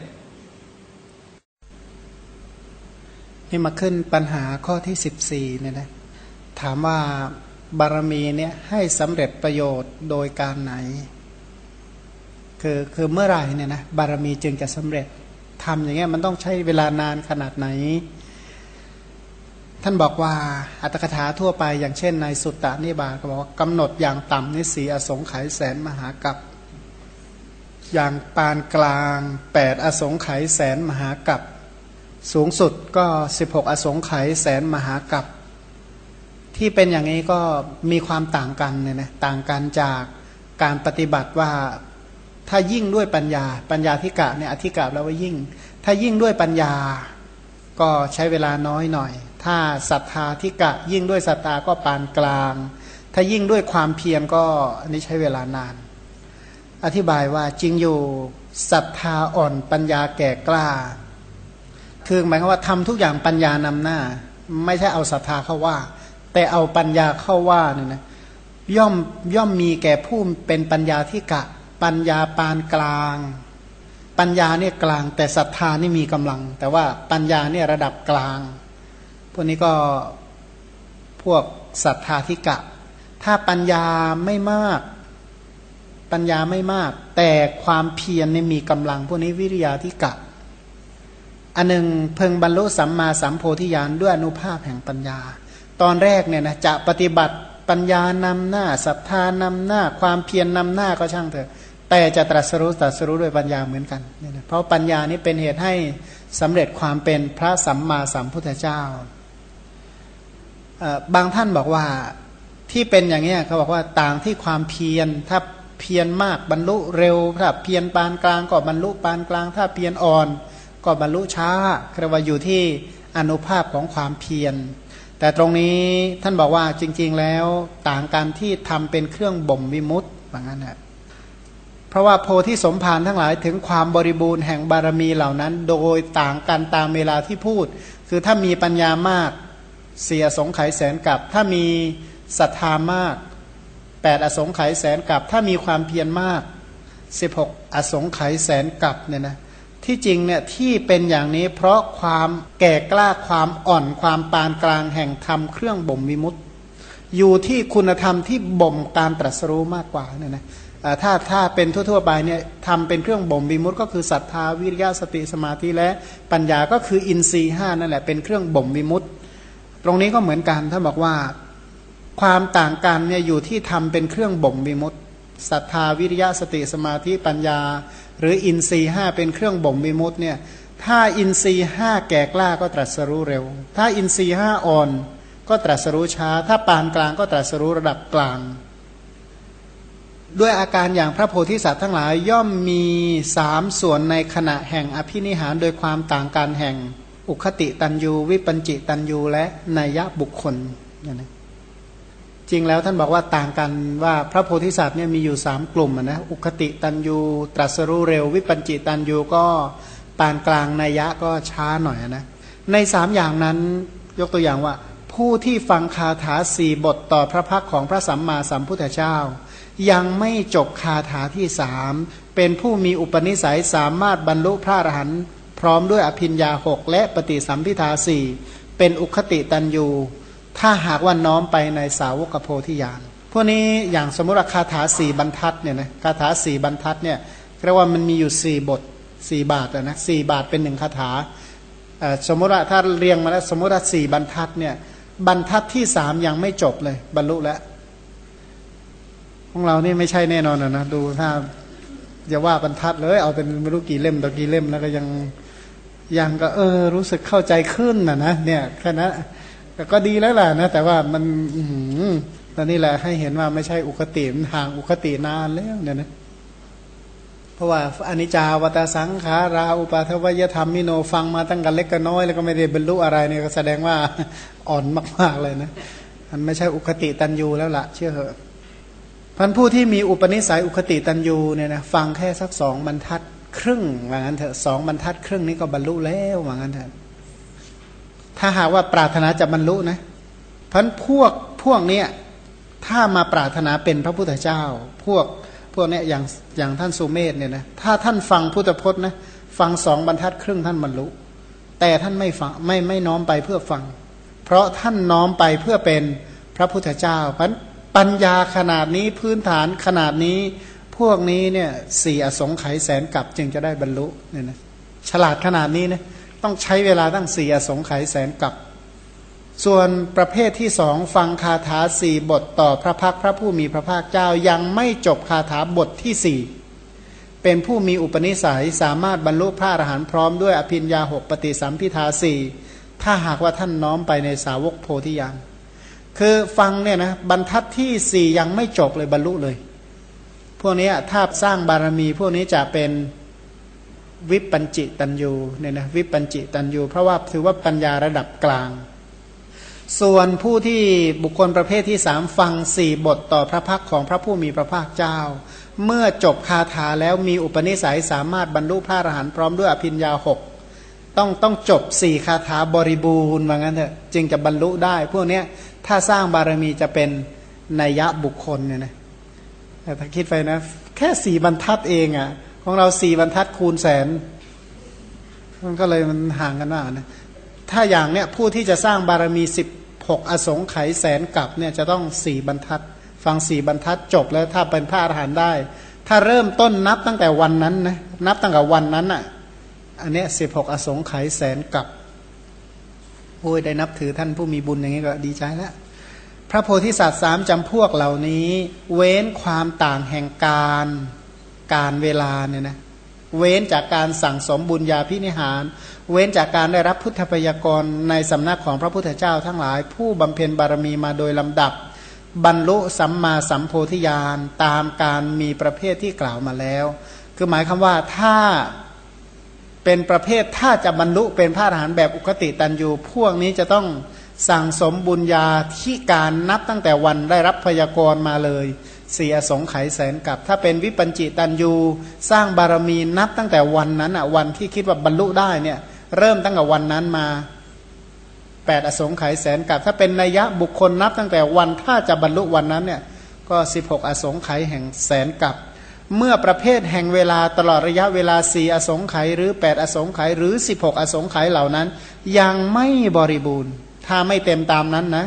นี่มาขึ้นปัญหาข้อที่สิบสี่เนี่ยนะถามว่าบารมีเนี่ยให้สำเร็จประโยชน์โดยการไหนคือคือเมื่อไหร่เนี่ยนะบารมีจึงจะสำเร็จทำอย่างเงี้ยมันต้องใช้เวลานานขนาดไหนท่านบอกว่าอัตถกถาทั่วไปอย่างเช่นในสุตตนิบาตก็บอกว่ากำหนดอย่างต่ำนี่สี่อสงไขยแสนมหากัปอย่างปานกลางแปดอสงไขยแสนมหากัปสูงสุดก็สิบหกอสงไขยแสนมหากัปที่เป็นอย่างนี้ก็มีความต่างกันเนี่ยนะต่างกันจากการปฏิบัติว่าถ้ายิ่งด้วยปัญญาปัญญาธิกะเนี่ยอธิกะแล้วว่ายิ่งถ้ายิ่งด้วยปัญญาก็ใช้เวลาน้อยหน่อยถ้าศรัทธาธิกะยิ่งด้วยศรัทธาก็ปานกลางถ้ายิ่งด้วยความเพียรก็อันนี้ใช้เวลานานอธิบายว่าจริงอยู่ศรัทธาอ่อนปัญญาแก่กล้าคือหมายความว่าทำทุกอย่างปัญญานำหน้าไม่ใช่เอาศรัทธาเข้าว่าแต่เอาปัญญาเข้าว่าเนี่ยนะย่อมย่อมมีแก่ผู้เป็นปัญญาที่กะปัญญาปานกลางปัญญาเนี่ยกลางแต่ศรัทธานี่มีกำลังแต่ว่าปัญญาเนี่ยระดับกลางพวกนี้ก็พวกศรัทธาที่กะถ้าปัญญาไม่มากปัญญาไม่มากแต่ความเพียรเนี่ยมีกำลังพวกนี้วิริยะที่กะอันหนึ่งเพิ่งบรรลุสัมมาสัมโพธิญาณด้วยอนุภาพแห่งปัญญาตอนแรกเนี่ยนะจะปฏิบัติปัญญานำหน้าศรัทธานำหน้าความเพียรนำหน้าก็ช่างเถอะแต่จะตรัสรู้ตรัสรู้ด้วยปัญญาเหมือนกันเนี่ยนะเพราะปัญญานี้เป็นเหตุให้สำเร็จความเป็นพระสัมมาสัมพุทธเจ้าบางท่านบอกว่าที่เป็นอย่างนี้เขาบอกว่าต่างที่ความเพียรถ้าเพียรมากบรรลุเร็วถ้าเพียรปานกลางก็บรรลุปานกลางถ้าเพียรอ่อนก็บรรลุช้าเรียกว่าอยู่ที่อนุภาพของความเพียรแต่ตรงนี้ท่านบอกว่าจริงๆแล้วต่างกันที่ทำเป็นเครื่องบ่มวิมุตติแบบนั้นนะเพราะว่าโพธิสมภารทั้งหลายถึงความบริบูรณ์แห่งบารมีเหล่านั้นโดยต่างกันตามเวลาที่พูดคือถ้ามีปัญญามากเสียสงไขยแสนกับถ้ามีศรัทธามากแปดอสงไขยแสนกับถ้ามีความเพียรมากสิบหกอสงไขยแสนกับเนี่ยนะที่จริงเนี่ยที่เป็นอย่างนี้เพราะความแก่กล้าความอ่อนความปานกลางแห่งธรรมเครื่องบ่มวิมุตติอยู่ที่คุณธรรมที่บ่มการตรัสรู้มากกว่าเนี่ยนะถ้าถ้าเป็นทั่วๆไปเนี่ยทำเป็นเครื่องบ่มวิมุตติก็คือศรัทธาวิริยะสติสมาธิและปัญญาก็คืออินทรีย์ห้านั่นแหละเป็นเครื่องบ่มวิมุตติตรงนี้ก็เหมือนกันถ้าบอกว่าความต่างกันเนี่ยอยู่ที่ทำเป็นเครื่องบ่มวิมุตติศรัทธาวิริยะสติสมาธิปัญญา หรืออินทรีย์ห้าเป็นเครื่องบ่มวิมุตติเนี่ยถ้าอินทรีย์ห้าแก่กล้าก็ตรัสรู้เร็วถ้าอินทรีย์ห้าอ่อนก็ตรัสรู้ช้าถ้าปานกลางก็ตรัสรู้ระดับกลางด้วยอาการอย่างพระโพธิสัตว์ทั้งหลายย่อมมีสามส่วนในขณะแห่งอภินิหารโดยความต่างกันแห่งอุคติตันยูวิปัญจิตันยูและนัยยะบุคคลจริงแล้วท่านบอกว่าต่างกันว่าพระโพธิสัตว์เนี่ยมีอยู่สามกลุ่มนะอุคติตันยูตรัสรู้เร็ววิปัญจิตันยูก็ปานกลางนัยยะก็ช้าหน่อยนะในสามอย่างนั้นยกตัวอย่างว่าผู้ที่ฟังคาถาสี่บทต่อพระพักของพระสัมมาสัมพุทธเจ้ายังไม่จบคาถาที่สามเป็นผู้มีอุปนิสัยสามารถบรรลุพระอรหันต์พร้อมด้วยอภิญญาหกและปฏิสัมภิทาสี่เป็นอุคติตันยูถ้าหากว่าน้อมไปในสาวกโพธิญาณพวกนี้อย่างสมมติคาถาสี่บรรทัดเนี่ยนะคาถาสี่บรรทัดเนี่ยเรียกว่ามันมีอยู่สี่บทสี่บาทนะสี่บาทเป็นหนึ่งคาถาสมมติว่าถ้าเรียงมาแล้วสมมติว่าสี่บรรทัดเนี่ยบรรทัดที่สามยังไม่จบเลยบรรลุแล้วของเรานี่ไม่ใช่แน่นอนนะดูถ้าอย่าว่าบรรทัดเลยเอาเป็นไม่รู้กี่เล่มต่อกี่เล่มแล้วก็ยังยังก็เออรู้สึกเข้าใจขึ้นนะนะเนี่ยแค่นั้นก็ดีแล้วล่ะนะแต่ว่ามันตอนนี้แหละให้เห็นว่าไม่ใช่อุคติมันห่างอุคตินานแล้วเนี่ยนะเพราะว่าอนิจจาวตาสังขาราอุปาทวยธรรมมิโนฟังมาตั้งกันเล็กกันน้อยแล้วก็ไม่ได้บรรลุอะไรเนี่ยก็แสดงว่าอ่อนมากๆเลยนะมันไม่ใช่อุคติตันยูแล้วล่ะเชื่อเหอะพันผู้ที่มีอุปนิสัยอุคติตันยูเนี่ยนะฟังแค่สักสองบรรทัดครึ่งว่างั้นเถอะสองบรรทัดครึ่งนี้ก็บรรลุแล้วว่างั้นเถอะถ้าหากว่าปรารถนาจะบรรลุนะพันพวกพวกเนี้ยถ้ามาปรารถนาเป็นพระพุทธเจ้าพวกพวกเนี้ยอย่างอย่างท่านสุเมธเนี่ยนะถ้าท่านฟังพุทธพจน์นะฟังสองบรรทัดครึ่งท่านบรรลุแต่ท่านไม่ฟังไม่ไม่น้อมไปเพื่อฟังเพราะท่านน้อมไปเพื่อเป็นพระพุทธเจ้าพันปัญญาขนาดนี้พื้นฐานขนาดนี้พวกนี้เนี่ยสี่อสงไขยแสนกับจึงจะได้บรรลุเนี่ยนะฉลาดขนาดนี้นะต้องใช้เวลาตั้งสี่อสงไขยแสนกับส่วนประเภทที่สองฟังคาถาสี่บทต่อพระพักพระผู้มีพระภาคเจ้ายังไม่จบคาถาบทที่สี่เป็นผู้มีอุปนิสัยสามารถบรรลุพระอรหันต์พร้อมด้วยอภิญญาหกปฏิสัมภิทาสี่ถ้าหากว่าท่านน้อมไปในสาวกโพธิญาณคือฟังเนี่ยนะบรรทัดที่สี่ยังไม่จบเลยบรรลุเลยพวกนี้ถ้าสร้างบารมีพวกนี้จะเป็นวิปัญจิตัญญูเนี่ยนะวิปัญจิตัญญูเพราะว่าถือว่าปัญญาระดับกลางส่วนผู้ที่บุคคลประเภทที่สามฟังสี่บทต่อพระพักของพระผู้มีพระภาคเจ้าเมื่อจบคาถาแล้วมีอุปนิสัยสามารถบรรลุพระอรหันต์พร้อมด้วยอภิญญาหกต้องต้องจบสี่คาถาบริบูรณ์ว่างั้นเถอะจึงจะบรรลุได้พวกนี้ถ้าสร้างบารมีจะเป็นนัยยะบุคคลเนี่ยนะแต่ถ้าคิดไปนะแค่สี่บรรทัดเองอ่ะของเราสี่บรรทัดคูณแสนมันก็เลยมันห่างกันมากนะถ้าอย่างเนี้ยผู้ที่จะสร้างบารมีสิบหกอสงไขยแสนกับเนี่ยจะต้องสี่บรรทัดฟังสี่บรรทัดจบแล้วถ้าเป็นพระอรหันต์ได้ถ้าเริ่มต้นนับตั้งแต่วันนั้นนะนับตั้งแต่วันนั้นอ่ะอันเนี้ยสิบหกอสงไขยแสนกับโอ้ยได้นับถือท่านผู้มีบุญอย่างนี้ก็ดีใจแล้วพระโพธิสัตว์สามจำพวกเหล่านี้เว้นความต่างแห่งการการเวลาเนี่ยนะเว้นจากการสั่งสมบุญญาภินิหารเว้นจากการได้รับพุทธพยากรในสำนักของพระพุทธเจ้าทั้งหลายผู้บำเพ็ญบารมีมาโดยลำดับบรรลุสัมมาสัมโพธิญาณตามการมีประเภทที่กล่าวมาแล้วคือหมายคำว่าถ้าเป็นประเภทถ้าจะบรรลุเป็นพระอรหันต์แบบอุคติตันยูพวกนี้จะต้องสั่งสมบุญญาที่การนับตั้งแต่วันได้รับพยากรมาเลยสี่อสงไขยแสนกับถ้าเป็นวิปัญจิตันยูสร้างบารมีนับตั้งแต่วันนั้นอ่ะวันที่คิดว่าบรรลุได้เนี่ยเริ่มตั้งแต่วันนั้นมาแปดอสงไขยแสนกับถ้าเป็นนัยยะบุคคลนับตั้งแต่วันถ้าจะบรรลุวันนั้นเนี่ยก็สิบหกอสงไขยแห่งแสนกับเมื่อประเภทแห่งเวลาตลอดระยะเวลาสี่อสงไขยหรือแปดอสงไขยหรือสิบหกอสงไขยเหล่านั้นยังไม่บริบูรณ์ถ้าไม่เต็มตามนั้นนะ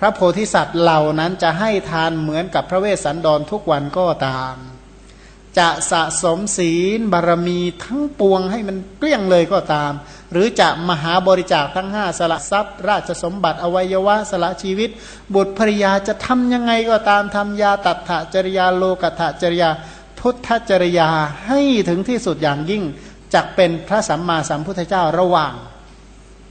พระโพธิสัตว์เหล่านั้นจะให้ทานเหมือนกับพระเวสสันดรทุกวันก็ตามจะสะสมศีลบารมีทั้งปวงให้มันเกลี้ยงเลยก็ตามหรือจะมหาบริจาคทั้งห้าสละทรัพย์ราชสมบัติอวัยวะสละชีวิตบุตรภริยาจะทำยังไงก็ตามทำยาตัฏฐจริยาโลกัฏฐจริยาโท พุทธจริยาให้ถึงที่สุดอย่างยิ่งจักเป็นพระสัมมาสัมพุทธเจ้าระหว่าง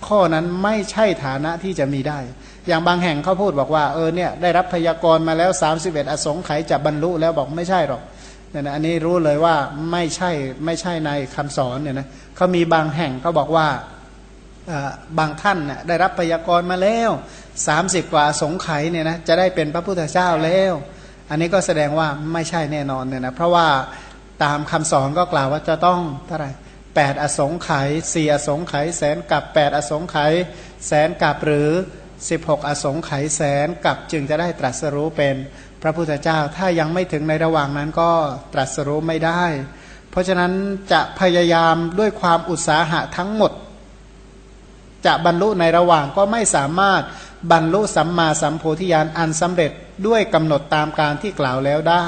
ข้อนั้นไม่ใช่ฐานะที่จะมีได้อย่างบางแห่งเขาพูดบอกว่าเออเนี่ยได้รับพยากรณ์มาแล้วสามสิบเอ็ดอสงไขยจะบรรลุแล้วบอกไม่ใช่หรอกเนี่ยนะอันนี้รู้เลยว่าไม่ใช่ไม่ใช่ในคำสอนเนี่ยนะเขามีบางแห่งเขาบอกว่าบางท่านน่ะได้รับพยากรณ์มาแล้วสามสิบกว่าอสงไขยเนี่ยนะจะได้เป็นพระพุทธเจ้าแล้วอันนี้ก็แสดงว่าไม่ใช่แน่นอนเนี่ยนะเพราะว่าตามคำสอนก็กล่าวว่าจะต้องเท่าไหร่แปดอสงไขยสี่อสงไขยแสนกับแปดอสงไขยแสนกับหรือสิบหกอสงไขยแสนกับจึงจะได้ตรัสรู้เป็นพระพุทธเจ้าถ้ายังไม่ถึงในระหว่างนั้นก็ตรัสรู้ไม่ได้เพราะฉะนั้นจะพยายามด้วยความอุตสาหะทั้งหมดจะบรรลุในระหว่างก็ไม่สามารถบรรลุสัมมาสัมโพธิญาณอันสำเร็จด้วยกำหนดตามการที่กล่าวแล้วได้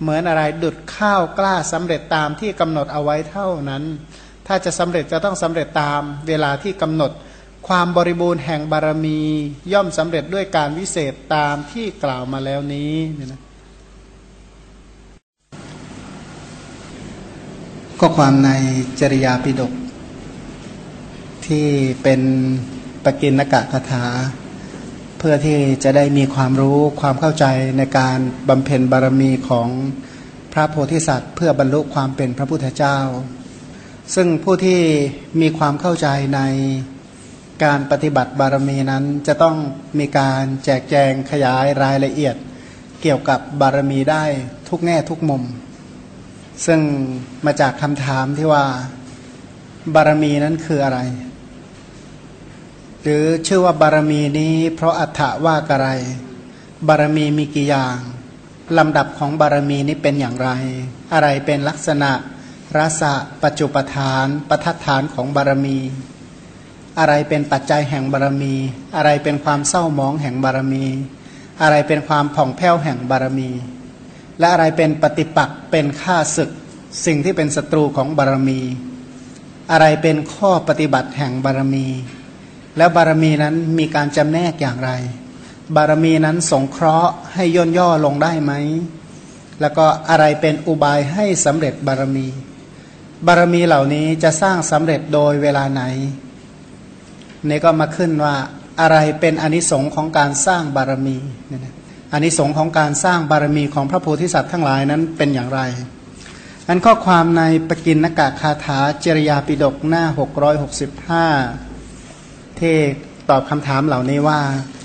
เหมือนอะไรดุจข้าวกล้าสำเร็จตามที่กำหนดเอาไว้เท่านั้นถ้าจะสำเร็จจะต้องสำเร็จตามเวลาที่กำหนดความบริบูรณ์แห่งบารมีย่อมสำเร็จด้วยการวิเศษตามที่กล่าวมาแล้วนี้นะข้อความในจริยาปิฎกที่เป็นปกิณกถาถาเพื่อที่จะได้มีความรู้ความเข้าใจในการบำเพ็ญบารมีของพระโพธิสัตว์เพื่อบรรลุความเป็นพระพุทธเจ้าซึ่งผู้ที่มีความเข้าใจในการปฏิบัติบารมีนั้นจะต้องมีการแจกแจงขยายรายละเอียดเกี่ยวกับบารมีได้ทุกแง่ทุกมุมซึ่งมาจากคำถามที่ว่าบารมีนั้นคืออะไรหรือชื่อว่าบารมีนี้เพราะอัฏฐว่าอะไรบารมีมีกี่อย่างลำดับของบารมีนี้เป็นอย่างไรอะไรเป็นลักษณะรสะปัจจุปทานปทัฏฐานของบารมีอะไรเป็นปัจจัยแห่งบารมีอะไรเป็นความเศร้าหมองแห่งบารมีอะไรเป็นความผ่องแผ้วแห่งบารมีและอะไรเป็นปฏิปักษ์เป็นข้าศึกสิ่งที่เป็นศัตรูของบารมีอะไรเป็นข้อปฏิบัติแห่งบารมีแล้วบารมีนั้นมีการจำแนกอย่างไรบารมีนั้นสงเคราะห์ให้ย่นย่อลงได้ไหมแล้วก็อะไรเป็นอุบายให้สำเร็จบารมีบารมีเหล่านี้จะสร้างสำเร็จโดยเวลาไหนนี่ก็มาขึ้นว่าอะไรเป็นอานิสงส์ของการสร้างบารมีเนี่ยนะอานิสงส์ของการสร้างบารมีของพระโพธิสัตว์ทั้งหลายนั้นเป็นอย่างไรอันข้อความในปกิณกคาถาจริยาปิฎกหน้าหกร้อยหกสิบห้าที่ตอบคำถามเหล่านี้ว่า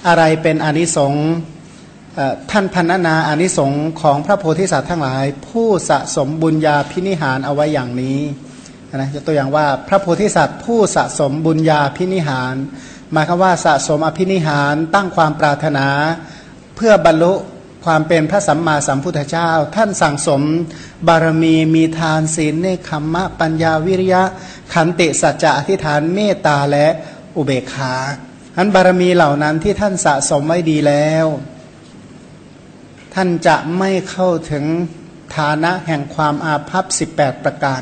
อะไรเป็นอานิสงส์ท่านพรรณนาอานิสงส์ของพระโพธิสัตว์ทั้งหลายผู้สะสมบุญญาพินิหารเอาไว้อย่างนี้นะยกตัวอย่างว่าพระโพธิสัตว์ผู้สะสมบุญญาพินิหารหมายความว่าสะสมอภินิหารตั้งความปรารถนาเพื่อบรรลุความเป็นพระสัมมาสัมพุทธเจ้าท่านสั่งสมบารมีมีทานศีลเนคขมะปัญญาวิริยะขันติสัจจะอธิษฐานเมตตาและอุเบกขาอันบารมีเหล่านั้นที่ท่านสะสมไว้ดีแล้วท่านจะไม่เข้าถึงฐานะแห่งความอาภัพสิบแปดประการ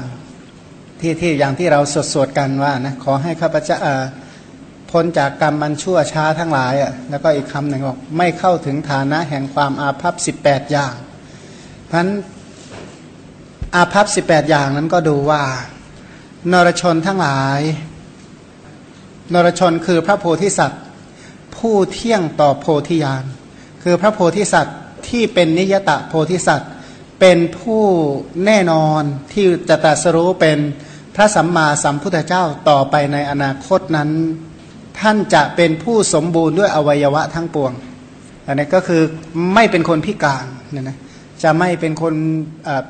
ที่ที่อย่างที่เราสวดสวดกันว่านะขอให้ข้าพเจ้าพ้นจากกรรมมันชั่วช้าทั้งหลายอ่ะแล้วก็อีกคำหนึ่งบอกไม่เข้าถึงฐานะแห่งความอาภัพสิบแปดอย่างเพราะฉะนั้นอาภัพสิบแปดอย่างนั้นก็ดูว่านรชนทั้งหลายนรชนคือพระโพธิสัตว์ผู้เที่ยงต่อโพธิญาณคือพระโพธิสัตว์ที่เป็นนิยตะโพธิสัตว์เป็นผู้แน่นอนที่จะตรัสรู้เป็นพระสัมมาสัมพุทธเจ้าต่อไปในอนาคตนั้นท่านจะเป็นผู้สมบูรณ์ด้วยอวัยวะทั้งปวงอันนี้ก็คือไม่เป็นคนพิการเนี่ยนะจะไม่เป็นคน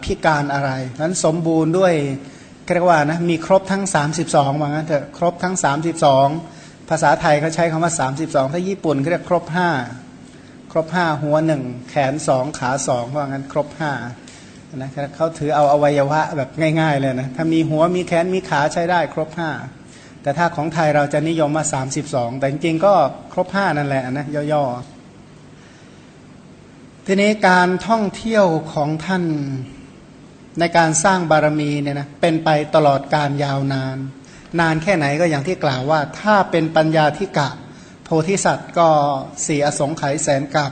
พิการอะไรนั้นสมบูรณ์ด้วยเรียกว่านะมีครบทั้งสามสิบสองว่างั้นเถอะครบทั้งสามสิบสองภาษาไทยเขาใช้คำว่าสามสิบสองถ้าญี่ปุ่นเรียกครบห้าครบห้าหัวหนึ่งแขนสองขาสองว่างั้นครบห้านะเขาถือเอาอวัยวะแบบง่ายๆเลยนะถ้ามีหัวมีแขนมีขาใช้ได้ครบห้าแต่ถ้าของไทยเราจะนิยมว่าสามสิบสองแต่จริงๆก็ครบห้านั่นแหละนะย่อๆทีนี้การท่องเที่ยวของท่านในการสร้างบารมีเนี่ยนะเป็นไปตลอดการยาวนานนานแค่ไหนก็อย่างที่กล่าวว่าถ้าเป็นปัญญาธิกะโพธิสัตว์ก็สี่อสงไขยแสนกับ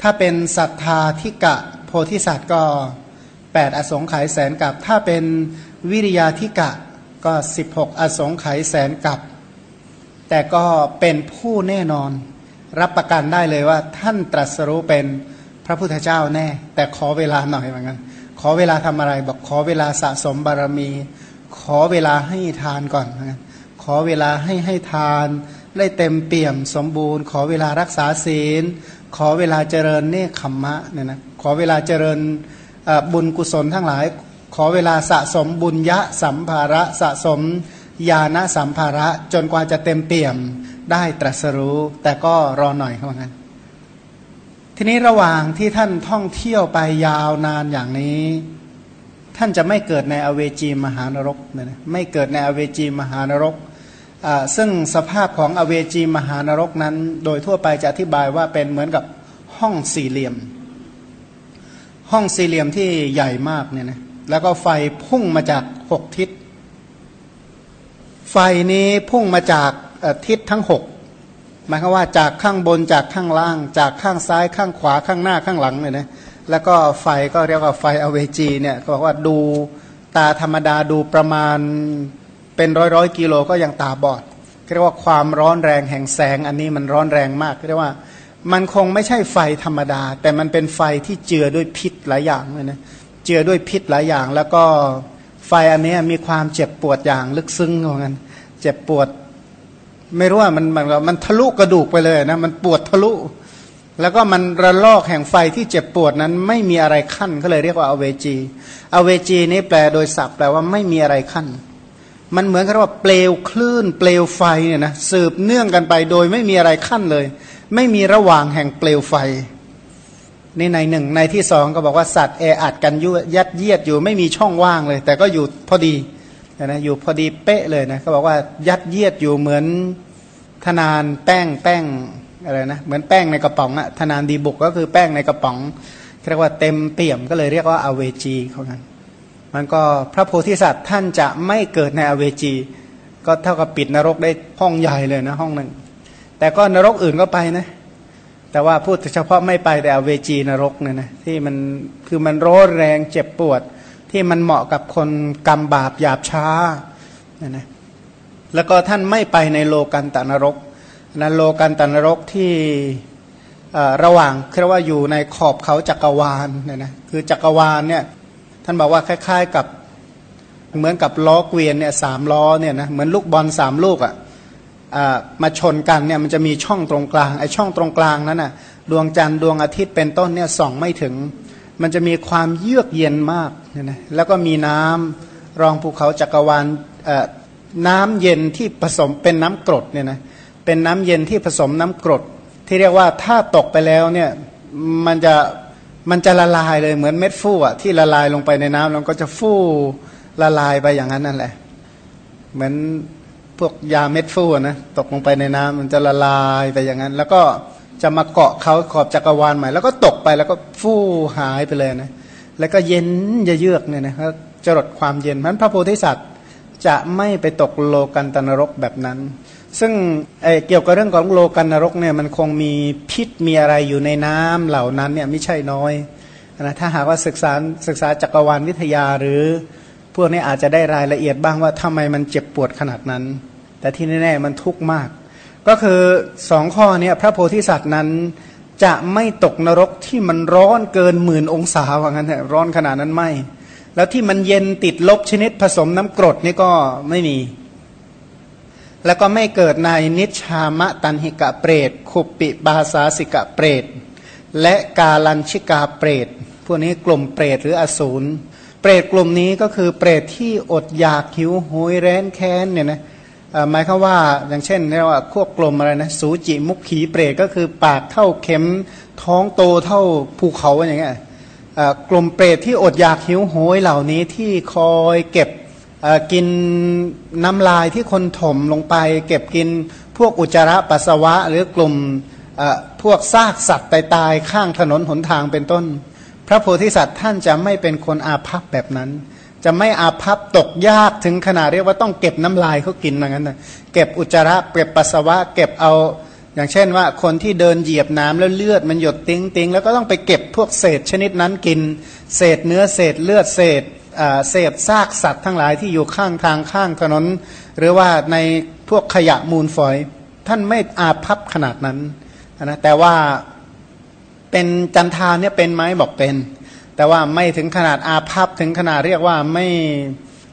ถ้าเป็นศรัทธาธิกะโพธิสัตว์ก็แป แปดอสงไขยแสนกับถ้าเป็นวิริยาธิกะก็สิบหกอสงไขยแสนกับแต่ก็เป็นผู้แน่นอนรับประกันได้เลยว่าท่านตรัสรู้เป็นพระพุทธเจ้าแน่แต่ขอเวลาหน่อยเหมือนกันขอเวลาทำอะไรบอกขอเวลาสะสมบารมีขอเวลาให้ทานก่อนนะขอเวลาให้ให้ทานได้เต็มเปี่ยมสมบูรณ์ขอเวลารักษาศีลขอเวลาเจริญเนคขมมะเนี่ยนะขอเวลาเจริญบุญกุศลทั้งหลายขอเวลาสะสมบุญยะสัมภาระสะสมญาณสัมภาระจนกว่าจะเต็มเปี่ยมได้ตรัสรู้แต่ก็รอหน่อยเขาบอกงั้นทีนี้ระหว่างที่ท่านท่องเที่ยวไปยาวนานอย่างนี้ท่านจะไม่เกิดในอเวจีมหานรกเนี่ยนะไม่เกิดในอเวจีมหานรกซึ่งสภาพของอเวจีมหานรกนั้นโดยทั่วไปจะอธิบายว่าเป็นเหมือนกับห้องสี่เหลี่ยมห้องสี่เหลี่ยมที่ใหญ่มากเนี่ยนะแล้วก็ไฟพุ่งมาจากหกทิศไฟนี้พุ่งมาจากทิศทั้งหกหมายความว่าจากข้างบนจากข้างล่างจากข้างซ้ายข้างขวาข้างหน้าข้างหลังเนี่ยนะแล้วก็ไฟก็เรียกว่าไฟอเวจีเนี่ยเขาบอกว่าดูตาธรรมดาดูประมาณเป็นร้อยร้อยกิโลก็ยังตาบอดเรียกว่าความร้อนแรงแห่งแสงอันนี้มันร้อนแรงมากเรียกว่ามันคงไม่ใช่ไฟธรรมดาแต่มันเป็นไฟที่เจือด้วยพิษหลายอย่างเลยนะเจือด้วยพิษหลายอย่างแล้วก็ไฟอันนี้มีความเจ็บปวดอย่างลึกซึ้งเหมือนกันเจ็บปวดไม่รู้ว่ามันมันมันทะลุกระดูกไปเลยนะมันปวดทะลุแล้วก็มันระลอกแห่งไฟที่เจ็บปวดนั้นไม่มีอะไรขั้นก็เลยเรียกว่าอเวจีอเวจีนี้แปลโดยศัพท์แปลว่าไม่มีอะไรขั้นมันเหมือนกับว่าเปลวคลื่นเปลวไฟเนี่ยนะสืบเนื่องกันไปโดยไม่มีอะไรขั้นเลยไม่มีระหว่างแห่งเปลวไฟนี่ในหนึ่งในที่สองก็บอกว่าสัตว์แออัดกันยัดเยียดอยู่ไม่มีช่องว่างเลยแต่ก็อยู่พอดีนะอยู่พอดีเป๊ะเลยนะเขาบอกว่ายัดเยียดอยู่เหมือนธนานแป้งแป้งอะไรนะเหมือนแป้งในกระป๋องอะธนานดีบุกก็คือแป้งในกระป๋องเรียกว่าเต็มเปี่ยมก็เลยเรียกว่าอเวจีเขานั้นมันก็พระโพธิสัตว์ท่านจะไม่เกิดในอเวจีก็เท่ากับปิดนรกได้ห้องใหญ่เลยนะห้องหนึ่งแต่ก็นรกอื่นก็ไปนะแต่ว่าพูดเฉพาะไม่ไปแต่อเวจีนรกเนี่ยนะที่มันคือมันร้อนแรงเจ็บปวดที่มันเหมาะกับคนกรรมบาปหยาบช้าเนี่ยนะแล้วก็ท่านไม่ไปในโลกันตนรกนะโลกันตนรกที่ระหว่างเรียกว่าอยู่ในขอบเขาจักรวาลเนี่ยนะคือจักรวาลเนี่ยท่านบอกว่าคล้ายๆกับเหมือนกับล้อเกวียนเนี่ยสามล้อเนี่ยนะเหมือนลูกบอลสามลูกอ่ะมาชนกันเนี่ยมันจะมีช่องตรงกลางไอ้ช่องตรงกลางนั้นน่ะดวงจันทร์ดวงอาทิตย์เป็นต้นเนี่ยส่องไม่ถึงมันจะมีความเยือกเย็นมากเนี่ยนะแล้วก็มีน้ำรองภูเขาจักรวาลน้ำเย็นที่ผสมเป็นน้ำกรดเนี่ยนะเป็นน้ำเย็นที่ผสมน้ำกรดที่เรียกว่าถ้าตกไปแล้วเนี่ยมันจะมันจะละลายเลยเหมือนเม็ดฟูอ่ะที่ละลายลงไปในน้ำแล้วก็จะฟูละลายไปอย่างนั้นนั่นแหละเหมือนพวกยาเม็ดฟูนะตกลงไปในน้ำมันจะละลายไปอย่างนั้นแล้วก็จะมาเกาะเขาขอบจักรวาลใหม่แล้วก็ตกไปแล้วก็ฟูหายไปเลยนะแล้วก็เย็นจะเยือกเนี่ยนะจรดความเย็นเพราะฉะนั้นพระโพธิสัตว์จะไม่ไปตกโลกันตนรกแบบนั้นซึ่ง เ, เกี่ยวกับเรื่องของโลกันนรกเนี่ยมันคงมีพิษมีอะไรอยู่ในน้ำเหล่านั้นเนี่ยไม่ใช่น้อยนะถ้าหากว่าศึกษาศึกษาจักรวาลวิทยาหรือพวกนี้อาจจะได้รายละเอียดบ้างว่าทำไมมันเจ็บปวดขนาดนั้นแต่ที่แน่ๆมันทุกข์มากก็คือสองข้อเนี่ยพระโพธิสัตว์นั้นจะไม่ตกนรกที่มันร้อนเกินหมื่นองศาว่างั้นร้อนขนาดนั้นไม่แล้วที่มันเย็นติดลบชนิดผสมน้ำกรดนี่ก็ไม่มีแล้วก็ไม่เกิดในนิชามะตันหิกะเปรตขุปปิบาสาสิกะเปรตและกาลัญชิกาเปรตพวกนี้กลุ่มเปรตหรืออสูรเปรตกลุ่มนี้ก็คือเปรตที่อดอยากหิวโหยแร้นแค้นเนี่ยนะหมายคือว่าอย่างเช่นเรียกว่าพวกกลุ่มอะไรนะสูจิมุขขีเปรตก็คือปากเท่าเข็มท้องโตเท่าภูเขาอย่างเงี้ยกลุ่มเปรตที่อดอยากหิวโหยเหล่านี้ที่คอยเก็บกินน้ำลายที่คนถมลงไปเก็บกินพวกอุจจาระปัสสาวะหรือกลุ่มพวกซากสัตว์ตายๆข้างถนนหนทางเป็นต้นพระโพธิสัตว์ท่านจะไม่เป็นคนอาภัพแบบนั้นจะไม่อาภัพตกยากถึงขนาดเรียกว่าต้องเก็บน้ำลายเขากินอย่างนั้นนะเก็บอุจจาระเก็บปัสสาวะเก็บเอา อย่างเช่นว่าคนที่เดินเหยียบน้ำแล้วเลือดมันหยดติ้งติ้งแล้วก็ต้องไปเก็บพวกเศษชนิดนั้นกินเศษเนื้อเศษเลือดเศษเศษซากสัตว์ทั้งหลายที่อยู่ข้างทางข้างถนนหรือว่าในพวกขยะมูลฝอยท่านไม่อาภัพขนาดนั้นนะแต่ว่าเป็นจันทาเนี่ยเป็นไหมบอกเป็นแต่ว่าไม่ถึงขนาดอาภัพถึงขนาดเรียกว่าไม่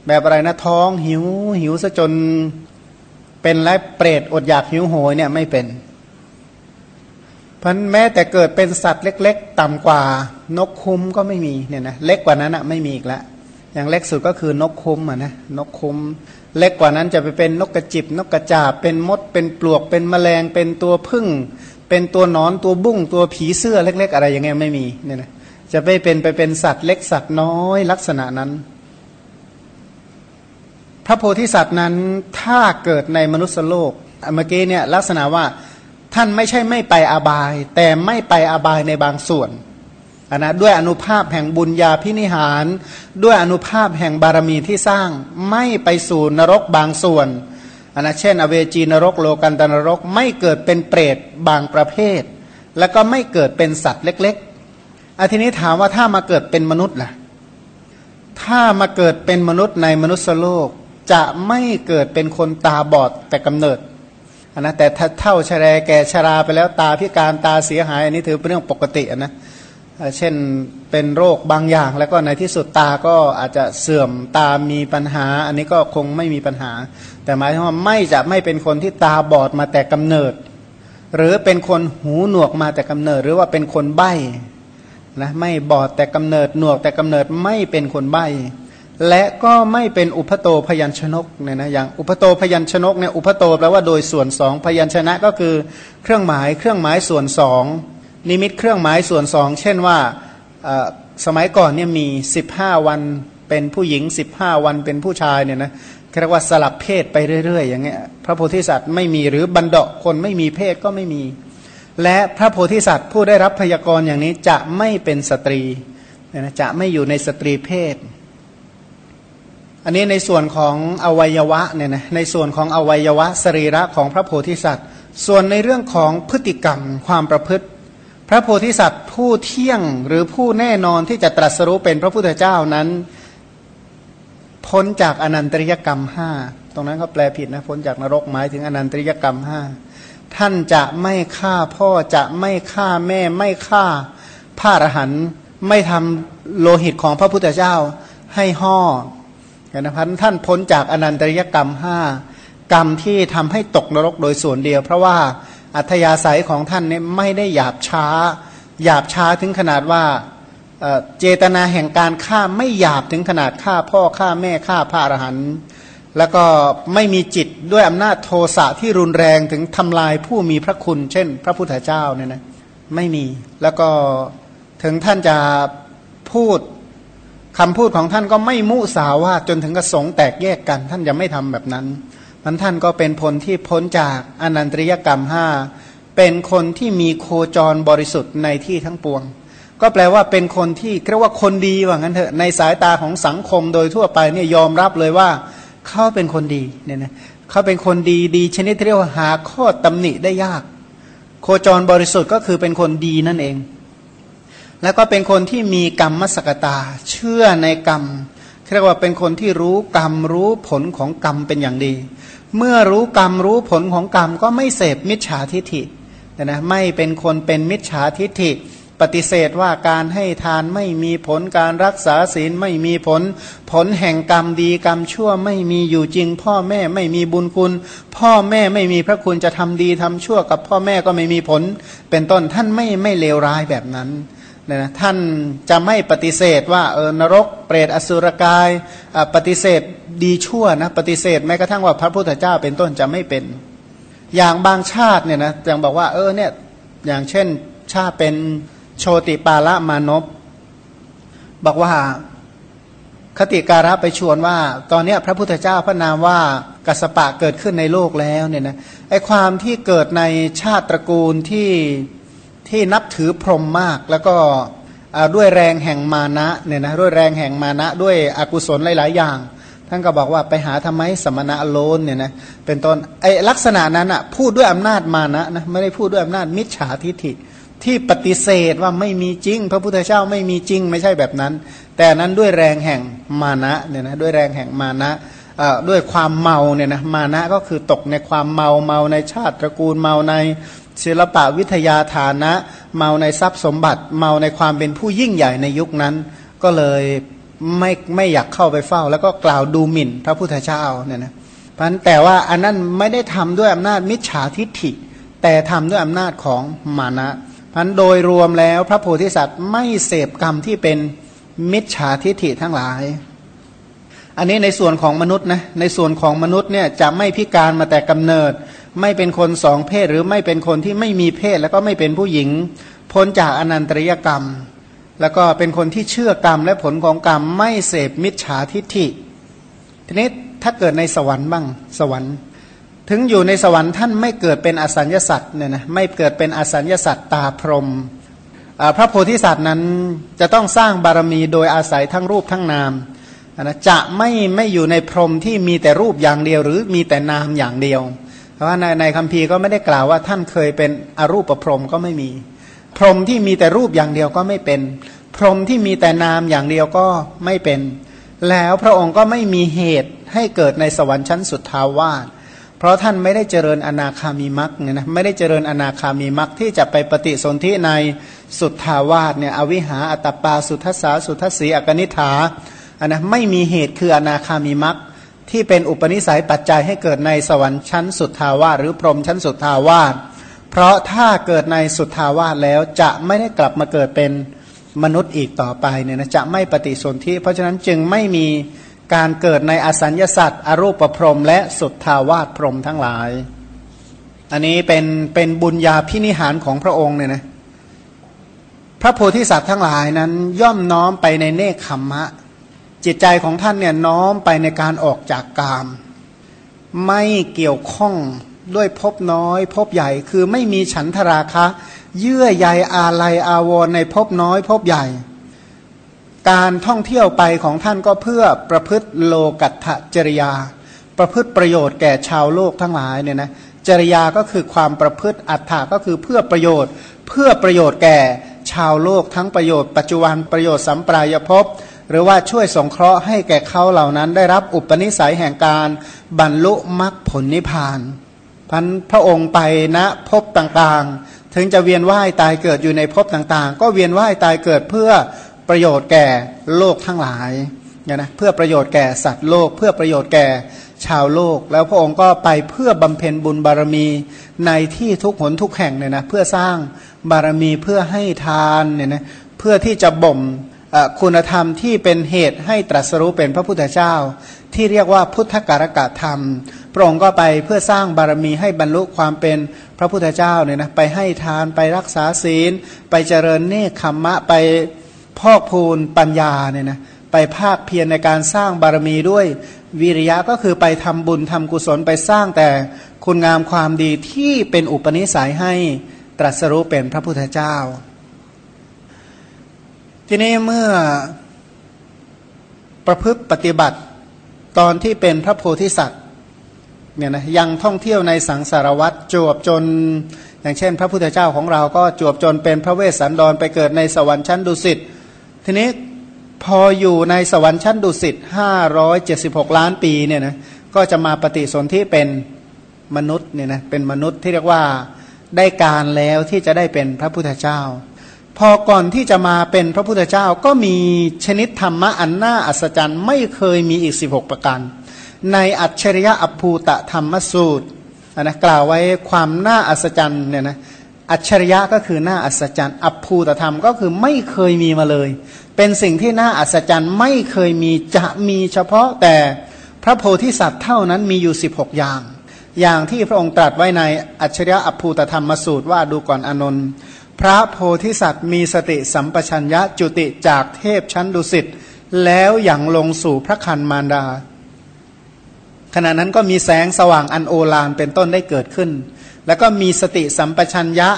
แบบอะไรนะท้องหิวหิวซะจนเป็นไรเปรตอดอยากหิวโหยเนี่ยไม่เป็นเพราะแม้แต่เกิดเป็นสัตว์เล็กๆต่ำกว่านกคุ้มก็ไม่มีเนี่ยนะเล็กกว่านั้นอ่ะไม่มีอีกแล้วอย่างเล็กสุดก็คือนกคุ้มอ่ะนะนกคุ้มเล็กกว่านั้นจะไปเป็นนกกระจิบนกกระจาบเป็นมดเป็นปลวกเป็นแมลงเป็นตัวพึ่งเป็นตัวนอนตัวบุ้งตัวผีเสื้อเล็กๆอะไรอย่างเงี้ยไม่มีเนี่ยนะจะไปเป็นไปเป็นสัตว์เล็กสัตว์น้อยลักษณะนั้นพระโพธิสัตว์นั้นถ้าเกิดในมนุษย์โลกเมื่อกี้เนี่ยลักษณะว่าท่านไม่ใช่ไม่ไปอบายแต่ไม่ไปอบายในบางส่วนนะด้วยอนุภาพแห่งบุญญาพินิหารด้วยอนุภาพแห่งบารมีที่สร้างไม่ไปสู่นรกบางส่วนนะเช่นอเวจีนรกโลกันตนรกไม่เกิดเป็นเปรตบางประเภทแล้วก็ไม่เกิดเป็นสัตว์เล็กๆอาทีนี้ถามว่าถ้ามาเกิดเป็นมนุษย์ล่ะถ้ามาเกิดเป็นมนุษย์ในมนุษย์โลกจะไม่เกิดเป็นคนตาบอดแต่กำเนิดนะแต่ถ้าเฒ่าชราแก่ชราไปแล้วตาพิการตาเสียหายอันนี้ถือเป็นเรื่องปกตินะเช่นเป็นโรคบางอย่างแล้วก็ในที่สุดตาก็อาจจะเสื่อมตามีปัญหาอันนี้ก็คงไม่มีปัญหาแต่หมายถึงว่าไม่จะไม่เป็นคนที่ตาบอดมาแต่กำเนิดหรือเป็นคนหูหนวกมาแต่กำเนิดหรือว่าเป็นคนใบ้นะไม่บอดแต่กำเนิดหนวกแต่กำเนิดไม่เป็นคนใบ้และก็ไม่เป็นอุปโตพยัญชนะเนี่ยนะอย่างอุปโตพยัญชนะเนี่ยอุปโตแปลว่าโดยส่วนสองพยัญชนะก็คือเครื่องหมายเครื่องหมายส่วนสองนิมิตเครื่องหมายส่วนสองเช่นว่าสมัยก่อนเนี่ยมีสิบห้าวันเป็นผู้หญิงสิบห้าวันเป็นผู้ชายเนี่ยนะเรียกว่าสลับเพศไปเรื่อยๆอย่างเงี้ยพระโพธิสัตว์ไม่มีหรือบันดาคนไม่มีเพศก็ไม่มีและพระโพธิสัตว์ผู้ได้รับพยากรณ์อย่างนี้จะไม่เป็นสตรีนะจะไม่อยู่ในสตรีเพศอันนี้ในส่วนของอวัยวะเนี่ยนะในส่วนของอวัยวะสรีระของพระโพธิสัตว์ส่วนในเรื่องของพฤติกรรมความประพฤติพระโพธิสัตว์ผู้เที่ยงหรือผู้แน่นอนที่จะตรัสรู้เป็นพระพุทธเจ้านั้นพ้นจากอนันตริยกรรมห้าตรงนั้นเขาแปลผิดนะพ้นจากนรกหมายถึงอนันตริยกรรมห้าท่านจะไม่ฆ่าพ่อจะไม่ฆ่าแม่ไม่ฆ่าพระอรหันต์ไม่ทำโลหิตของพระพุทธเจ้าให้ห่อนะพันท่านพ้นจากอนันตริยกรรมห้ากรรมที่ทำให้ตกนรกโดยส่วนเดียวเพราะว่าอัธยาศัยของท่านเนี่ยไม่ได้หยาบช้าหยาบช้าถึงขนาดว่าเจตนาแห่งการฆ่าไม่หยาบถึงขนาดฆ่าพ่อฆ่าแม่ฆ่าพระอรหันต์แล้วก็ไม่มีจิตด้วยอำนาจโทสะที่รุนแรงถึงทำลายผู้มีพระคุณเช่นพระพุทธเจ้าเนี่ยนะไม่มีแล้วก็ถึงท่านจะพูดคำพูดของท่านก็ไม่มุสาวาทจนถึงกระสงแตกแยกกันท่านจะไม่ทำแบบนั้นมันท่านก็เป็นผลที่พ้นจากอนันตริยกรรมห้าเป็นคนที่มีโคจรบริสุทธิ์ในที่ทั้งปวงก็แปลว่าเป็นคนที่เรียกว่าคนดีว่างั้นเถอะในสายตาของสังคมโดยทั่วไปเนี่ยยอมรับเลยว่าเขาเป็นคนดีเนี่ยนะเขาเป็นคนดีดีชนิดเรียกว่าหาข้อตำหนิได้ยากโคจรบริสุทธิ์ก็คือเป็นคนดีนั่นเองแล้วก็เป็นคนที่มีกรรมสักตาเชื่อในกรรมเรียกว่าเป็นคนที่รู้กรรมรู้ผลของกรรมเป็นอย่างดีเมื่อรู้กรรมรู้ผลของกรรมก็ไม่เสพมิจฉาทิฐินะไม่เป็นคนเป็นมิจฉาทิฐิปฏิเสธว่าการให้ทานไม่มีผลการรักษาศีลไม่มีผลผลแห่งกรรมดีกรรมชั่วไม่มีอยู่จริงพ่อแม่ไม่มีบุญคุณพ่อแม่ไม่มีพระคุณจะทำดีทำชั่วกับพ่อแม่ก็ไม่มีผลเป็นต้นท่านไม่ไม่เลวร้ายแบบนั้นนะท่านจะไม่ปฏิเสธว่าเออนรกเปรตอสุรกายปฏิเสธดีชั่วนะปฏิเสธแม้กระทั่งว่าพระพุทธเจ้าเป็นต้นจะไม่เป็นอย่างบางชาติเนี่ยนะยังบอกว่าเออเนี่ยอย่างเช่นชาติเป็นโชติปาละมานพบอกว่าคติการะไปชวนว่าตอนนี้พระพุทธเจ้าพระนามว่ากัสสปะเกิดขึ้นในโลกแล้วเนี่ยนะไอความที่เกิดในชาติตระกูลที่ที่นับถือพรหมมากแล้วก็ด้วยแรงแห่งมานะเนี่ยนะด้วยแรงแห่งมานะด้วยอกุศลหลายๆอย่าง ท่านก็บอกว่าไปหาทำไมสมณะโลนเนี่ยนะเป็นต้นไอลักษณะนั้นอ่ะพูดด้วยอำนาจมานะนะไม่ได้พูดด้วยอำนาจมิจฉาทิฐิที่ปฏิเสธว่าไม่มีจริงพระพุทธเจ้าไม่มีจริงไม่ใช่แบบนั้นแต่นั้นด้วยแรงแห่งมานะเนี่ยนะด้วยแรงแห่งมานะด้วยความเมาเนี่ยนะมานะก็คือตกในความเมาเมาในชาติตระกูลเมาในศิลปะวิทยาฐานะเมาในทรัพย์สมบัติเมาในความเป็นผู้ยิ่งใหญ่ในยุคนั้นก็เลยไม่ไม่อยากเข้าไปเฝ้าแล้วก็กล่าวดูหมิ่นพระพุทธเจ้าเนี่ยนะเพราะนั้นแต่ว่าอันนั้นไม่ได้ทำด้วยอำนาจมิจฉาทิฐิแต่ทำด้วยอำนาจของมานะพันโดยรวมแล้วพระโพธิสัตว์ไม่เสพกรรมที่เป็นมิจฉาทิฐิทั้งหลายอันนี้ในส่วนของมนุษย์นะในส่วนของมนุษย์เนี่ยจะไม่พิการมาแต่กำเนิดไม่เป็นคนสองเพศหรือไม่เป็นคนที่ไม่มีเพศแล้วก็ไม่เป็นผู้หญิงพ้นจากอนันตริยกรรมแล้วก็เป็นคนที่เชื่อกรรมและผลของกรรมไม่เสพมิจฉาทิฐิทีนี้ถ้าเกิดในสวรรค์บ้างสวรรค์ถึงอยู่ในสวรรค์ท่านไม่เกิดเป็นอสัญญสัตว์เนี่ยนะไม่เกิดเป็นอสัญญสัตตาพรหมพระโพธิสัตว์นั้นจะต้องสร้างบารมีโดยอาศัยทั้งรูปทั้งนามนะจะไม่ไม่อยู่ในพรหมที่มีแต่รูปอย่างเดียวหรือมีแต่นามอย่างเดียวเพราะว่าในในคัมภีร์ก็ไม่ได้กล่าวว่าท่านเคยเป็นอรูปพรหมก็ไม่มีพรหมที่มีแต่รูปอย่างเดียวก็ไม่เป็นพรหมที่มีแต่นามอย่างเดียวก็ไม่เป็นแล้วพระองค์ก็ไม่มีเหตุให้เกิดในสวรรค์ชั้นสุดทาวาสเพราะท่านไม่ได้เจริญอนาคามีมรรคเนี่ยนะไม่ได้เจริญอนาคามีมรรคที่จะไปปฏิสนธิในสุทธาวาสเนี่ยอวิหาอัตตปาสุทัสสาสุทัสสีอกนิฐาอันนะไม่มีเหตุคืออนาคามีมรรคที่เป็นอุปนิสัยปัจจัยให้เกิดในสวรรค์ชั้นสุทธาวาสหรือพรหมชั้นสุทธาวาสเพราะถ้าเกิดในสุทธาวาสแล้วจะไม่ได้กลับมาเกิดเป็นมนุษย์อีกต่อไปเนี่ยนะจะไม่ปฏิสนธิเพราะฉะนั้นจึงไม่มีการเกิดในอสัญญสัตว์อรูปพรหมและสุทธาวาสพรหมทั้งหลายอันนี้เป็นเป็นบุญญาพินิหารของพระองค์เนี่ยนะพระโพธิสัตว์ทั้งหลายนั้นย่อมน้อมไปในเนคขมมะจิตใจของท่านเนี่ยน้อมไปในการออกจากกามไม่เกี่ยวข้องด้วยภพน้อยภพใหญ่คือไม่มีฉันทราคะเยื่อใยอาลัยอาวรณ์ในภพน้อยภพใหญ่การท่องเที่ยวไปของท่านก็เพื่อประพฤติโลกัตถจริยาประพฤติประโยชน์แก่ชาวโลกทั้งหลายเนี่ยนะจริยาก็คือความประพฤติอัตถะก็คือเพื่อประโยชน์เพื่อประโยชน์แก่ชาวโลกทั้งประโยชน์ปัจจุบันประโยชน์สัมปรายภพหรือว่าช่วยสงเคราะห์ให้แก่เขาเหล่านั้นได้รับอุปนิสัยแห่งการบรรลุมรรคผลนิพพานพันพระองค์ไปนะภพต่างๆถึงจะเวียนว่ายตายเกิดอยู่ในภพต่างๆก็เวียนว่ายตายเกิดเพื่อประโยชน์แก่โลกทั้งหลายเนี่ยนะเพื่อประโยชน์แก่สัตว์โลกเพื่อประโยชน์แก่ชาวโลกแล้วพระองค์ก็ไปเพื่อบำเพ็ญบุญบารมีในที่ทุกหนทุกแห่งเนี่ยนะเพื่อสร้างบารมีเพื่อให้ทานเนี่ยนะเพื่อที่จะบ่มคุณธรรมที่เป็นเหตุให้ตรัสรู้เป็นพระพุทธเจ้าที่เรียกว่าพุทธการกธรรมพระองค์ก็ไปเพื่อสร้างบารมีให้บรรลุความเป็นพระพุทธเจ้าเนี่ยนะไปให้ทานไปรักษาศีลไปเจริญเนคขมมะไปพอกพูนปัญญาเนี่ยนะไปภาคเพียรในการสร้างบารมีด้วยวิริยะก็คือไปทำบุญทำกุศลไปสร้างแต่คุณงามความดีที่เป็นอุปนิสัยให้ตรัสรู้เป็นพระพุทธเจ้าทีนี้เมื่อประพฤติปฏิบัติตอนที่เป็นพระโพธิสัตว์เนี่ยนะยังท่องเที่ยวในสังสารวัฏจวบจนอย่างเช่นพระพุทธเจ้าของเราก็จวบจนเป็นพระเวสสันดรไปเกิดในสวรรค์ชั้นดุสิตทีนี้พออยู่ในสวรรค์ชั้นดุสิตห้าร้อยเจ็ดสิบหกล้านปีเนี่ยนะก็จะมาปฏิสนธิเป็นมนุษย์เนี่ยนะเป็นมนุษย์ที่เรียกว่าได้การแล้วที่จะได้เป็นพระพุทธเจ้าพอก่อนที่จะมาเป็นพระพุทธเจ้าก็มีชนิดธรรมะอันน่าอัศจรรย์ไม่เคยมีอีกสิบหกประการในอัจฉริยะอภูตธรรมสูตรนะกล่าวไว้ความน่าอัศจรรย์เนี่ยนะอัจฉริยะก็คือน่าอัศจรรย์อภูตธรรมก็คือไม่เคยมีมาเลยเป็นสิ่งที่น่าอัศจรรย์ไม่เคยมีจะมีเฉพาะแต่พระโพธิสัตว์เท่านั้นมีอยู่สิบหกอย่างอย่างที่พระองค์ตรัสไว้ในอัจฉริยะอภูตธรรมสูตรว่าดูก่อนอานนท์พระโพธิสัตว์มีสติสัมปชัญญะจุติจากเทพชั้นดุสิตแล้วอย่างลงสู่พระคันมารดาขณะนั้นก็มีแสงสว่างอันโอฬารเป็นต้นได้เกิดขึ้นแล้วก็มีสติสัมปชัญญะ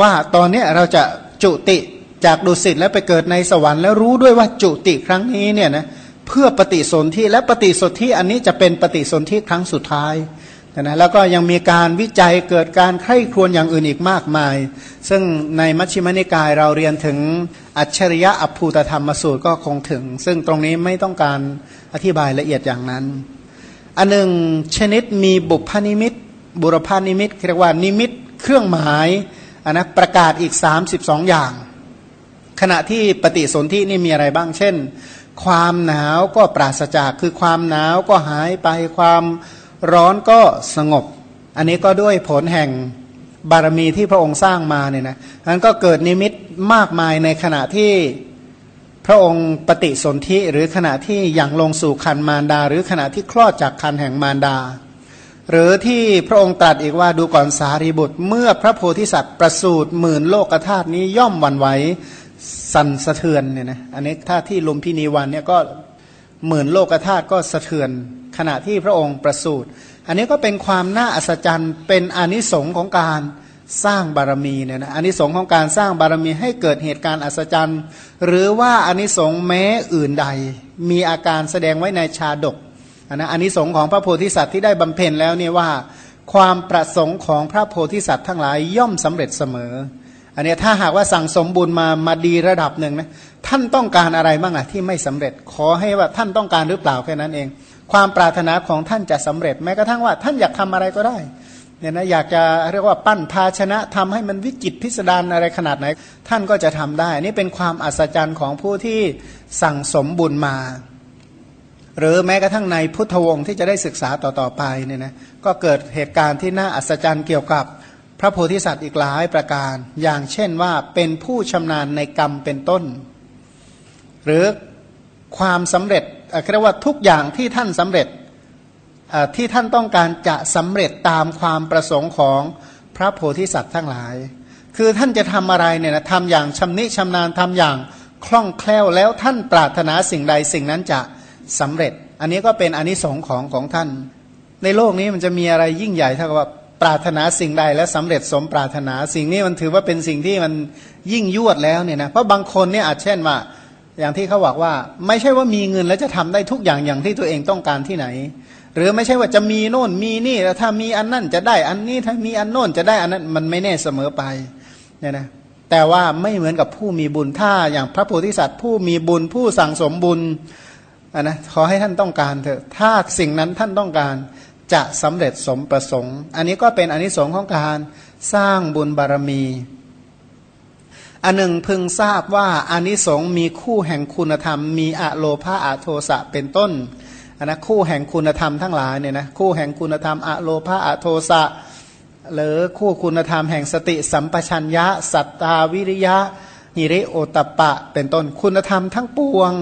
ว่าตอนนี้เราจะจุติจากดุสิตแล้วไปเกิดในสวรรค์แล้วรู้ด้วยว่าจุติครั้งนี้เนี่ยนะ เพื่อปฏิสนธิและปฏิสนธิอันนี้จะเป็นปฏิสนธิครั้งสุดท้ายนะแล้วก็ยังมีการวิจัยเกิดการไข้ครวญอย่างอื่นอีกมากมายซึ่งในมัชฌิมนิกายเราเรียนถึงอัจฉริยะอภูตธรรมสูตรก็คงถึงซึ่งตรงนี้ไม่ต้องการอธิบายละเอียดอย่างนั้นอันหนึ่งชนิดมีบุพนิมิตบุรพานิมิตเรียกว่านิมิตเครื่องหมายอันนะประกาศอีกสามสิบสองอย่างขณะที่ปฏิสนธินี่มีอะไรบ้างเช่นความหนาวก็ปราศจากคือความหนาวก็หายไปความร้อนก็สงบอันนี้ก็ด้วยผลแห่งบารมีที่พระองค์สร้างมาเนี่ยนะนั้นก็เกิดนิมิตมากมายในขณะที่พระองค์ปฏิสนธิหรือขณะที่ยังลงสู่ครรภ์มารดาหรือขณะที่คลอดจากครรภ์แห่งมารดาหรือที่พระองค์ตรัสอีกว่าดูก่อนสารีบุตรเมื่อพระโพธิสัตว์ประสูติหมื่นโลกธาตุนี้ย่อมหวั่นไหวสั่นสะเทือนเนี่ยนะอันนี้ถ้าที่ลุมพินีวันเนี่ยก็หมื่นโลกธาตุก็สะเทือนขณะที่พระองค์ประสูติอันนี้ก็เป็นความน่าอัศจรรย์เป็นอานิสงส์ของการสร้างบารมีเนี่ยนะอานิสงส์ของการสร้างบารมีให้เกิดเหตุการณ์อัศจรรย์หรือว่าอานิสงส์แม้อื่นใดมีอาการแสดงไว้ในชาดกอันนะอานิสงส์ของพระโพธิสัตว์ที่ได้บำเพ็ญแล้วเนี่ยว่าความประสงค์ของพระโพธิสัตว์ทั้งหลายย่อมสำเร็จเสมออันนี้ถ้าหากว่าสั่งสมบุญมามาดีระดับหนึ่งนะท่านต้องการอะไรบ้างอะที่ไม่สำเร็จขอให้ว่าท่านต้องการหรือเปล่าแค่นั้นเองความปรารถนาของท่านจะสำเร็จแม้กระทั่งว่าท่านอยากทำอะไรก็ได้เนี่ยนะอยากจะเรียกว่าปั้นภาชนะทำให้มันวิจิตรพิสดารอะไรขนาดไหนท่านก็จะทำได้นี่เป็นความอัศจรรย์ของผู้ที่สั่งสมบุญมาหรือแม้กระทั่งในพุทธวงศ์ที่จะได้ศึกษาต่อๆไปเนี่ยนะก็เกิดเหตุการณ์ที่น่าอัศจรรย์เกี่ยวกับพระโพธิสัตว์อีกหลายประการอย่างเช่นว่าเป็นผู้ชำนาญในกรรมเป็นต้นหรือความสำเร็จเรียกว่าทุกอย่างที่ท่านสำเร็จที่ท่านต้องการจะสำเร็จตามความประสงค์ของพระโพธิสัตว์ทั้งหลายคือท่านจะทำอะไรเนี่ยนะทำอย่างชำนิชำนาญทำอย่างคล่องแคล่วแล้วท่านปรารถนาสิ่งใดสิ่งนั้นจะสำเร็จอันนี้ก็เป็นอานิสงส์ของของท่านในโลกนี้มันจะมีอะไรยิ่งใหญ่เท่ากับปรารถนาสิ่งใดและสำเร็จสมปรารถนาสิ่งนี้มันถือว่าเป็นสิ่งที่มันยิ่งยวดแล้วเนี่ยนะเพราะบางคนเนี่ยอาจเช่นว่าอย่างที่เขาบอกว่าไม่ใช่ว่ามีเงินแล้วจะทำได้ทุกอย่างอย่างที่ตัวเองต้องการที่ไหนหรือไม่ใช่ว่าจะมีโน่นมีนี่แล้วถ้ามีอันนั่นจะได้อันนี้ถ้ามีอันโน่นจะได้อันนั้นมันไม่แน่เสมอไปเนี่ยนะแต่ว่าไม่เหมือนกับผู้มีบุญถ้าอย่างพระโพธิสัตว์ผู้มีบุญผู้สั่งสมบุญอ่ะนะขอให้ท่านต้องการเถอะถ้าสิ่งนั้นท่านต้องการจะสำเร็จสมประสงค์อันนี้ก็เป็นอานิสงส์ของการสร้างบุญบารมีอันหนึ่งพึงทราบว่าอานิสงส์มีคู่แห่งคุณธรรมมีอโลภะอโทสะเป็นต้นอันนะคู่แห่งคุณธรรมทั้งหลายเนี่ยนะคู่แห่งคุณธรรมอโลภะอโทสะหรือคู่คุณธรรมแห่งสติสัมปชัญญะสัตตาวิริยะหิริโอตัปปะเป็นต้นคุณธรรมทั้งปวง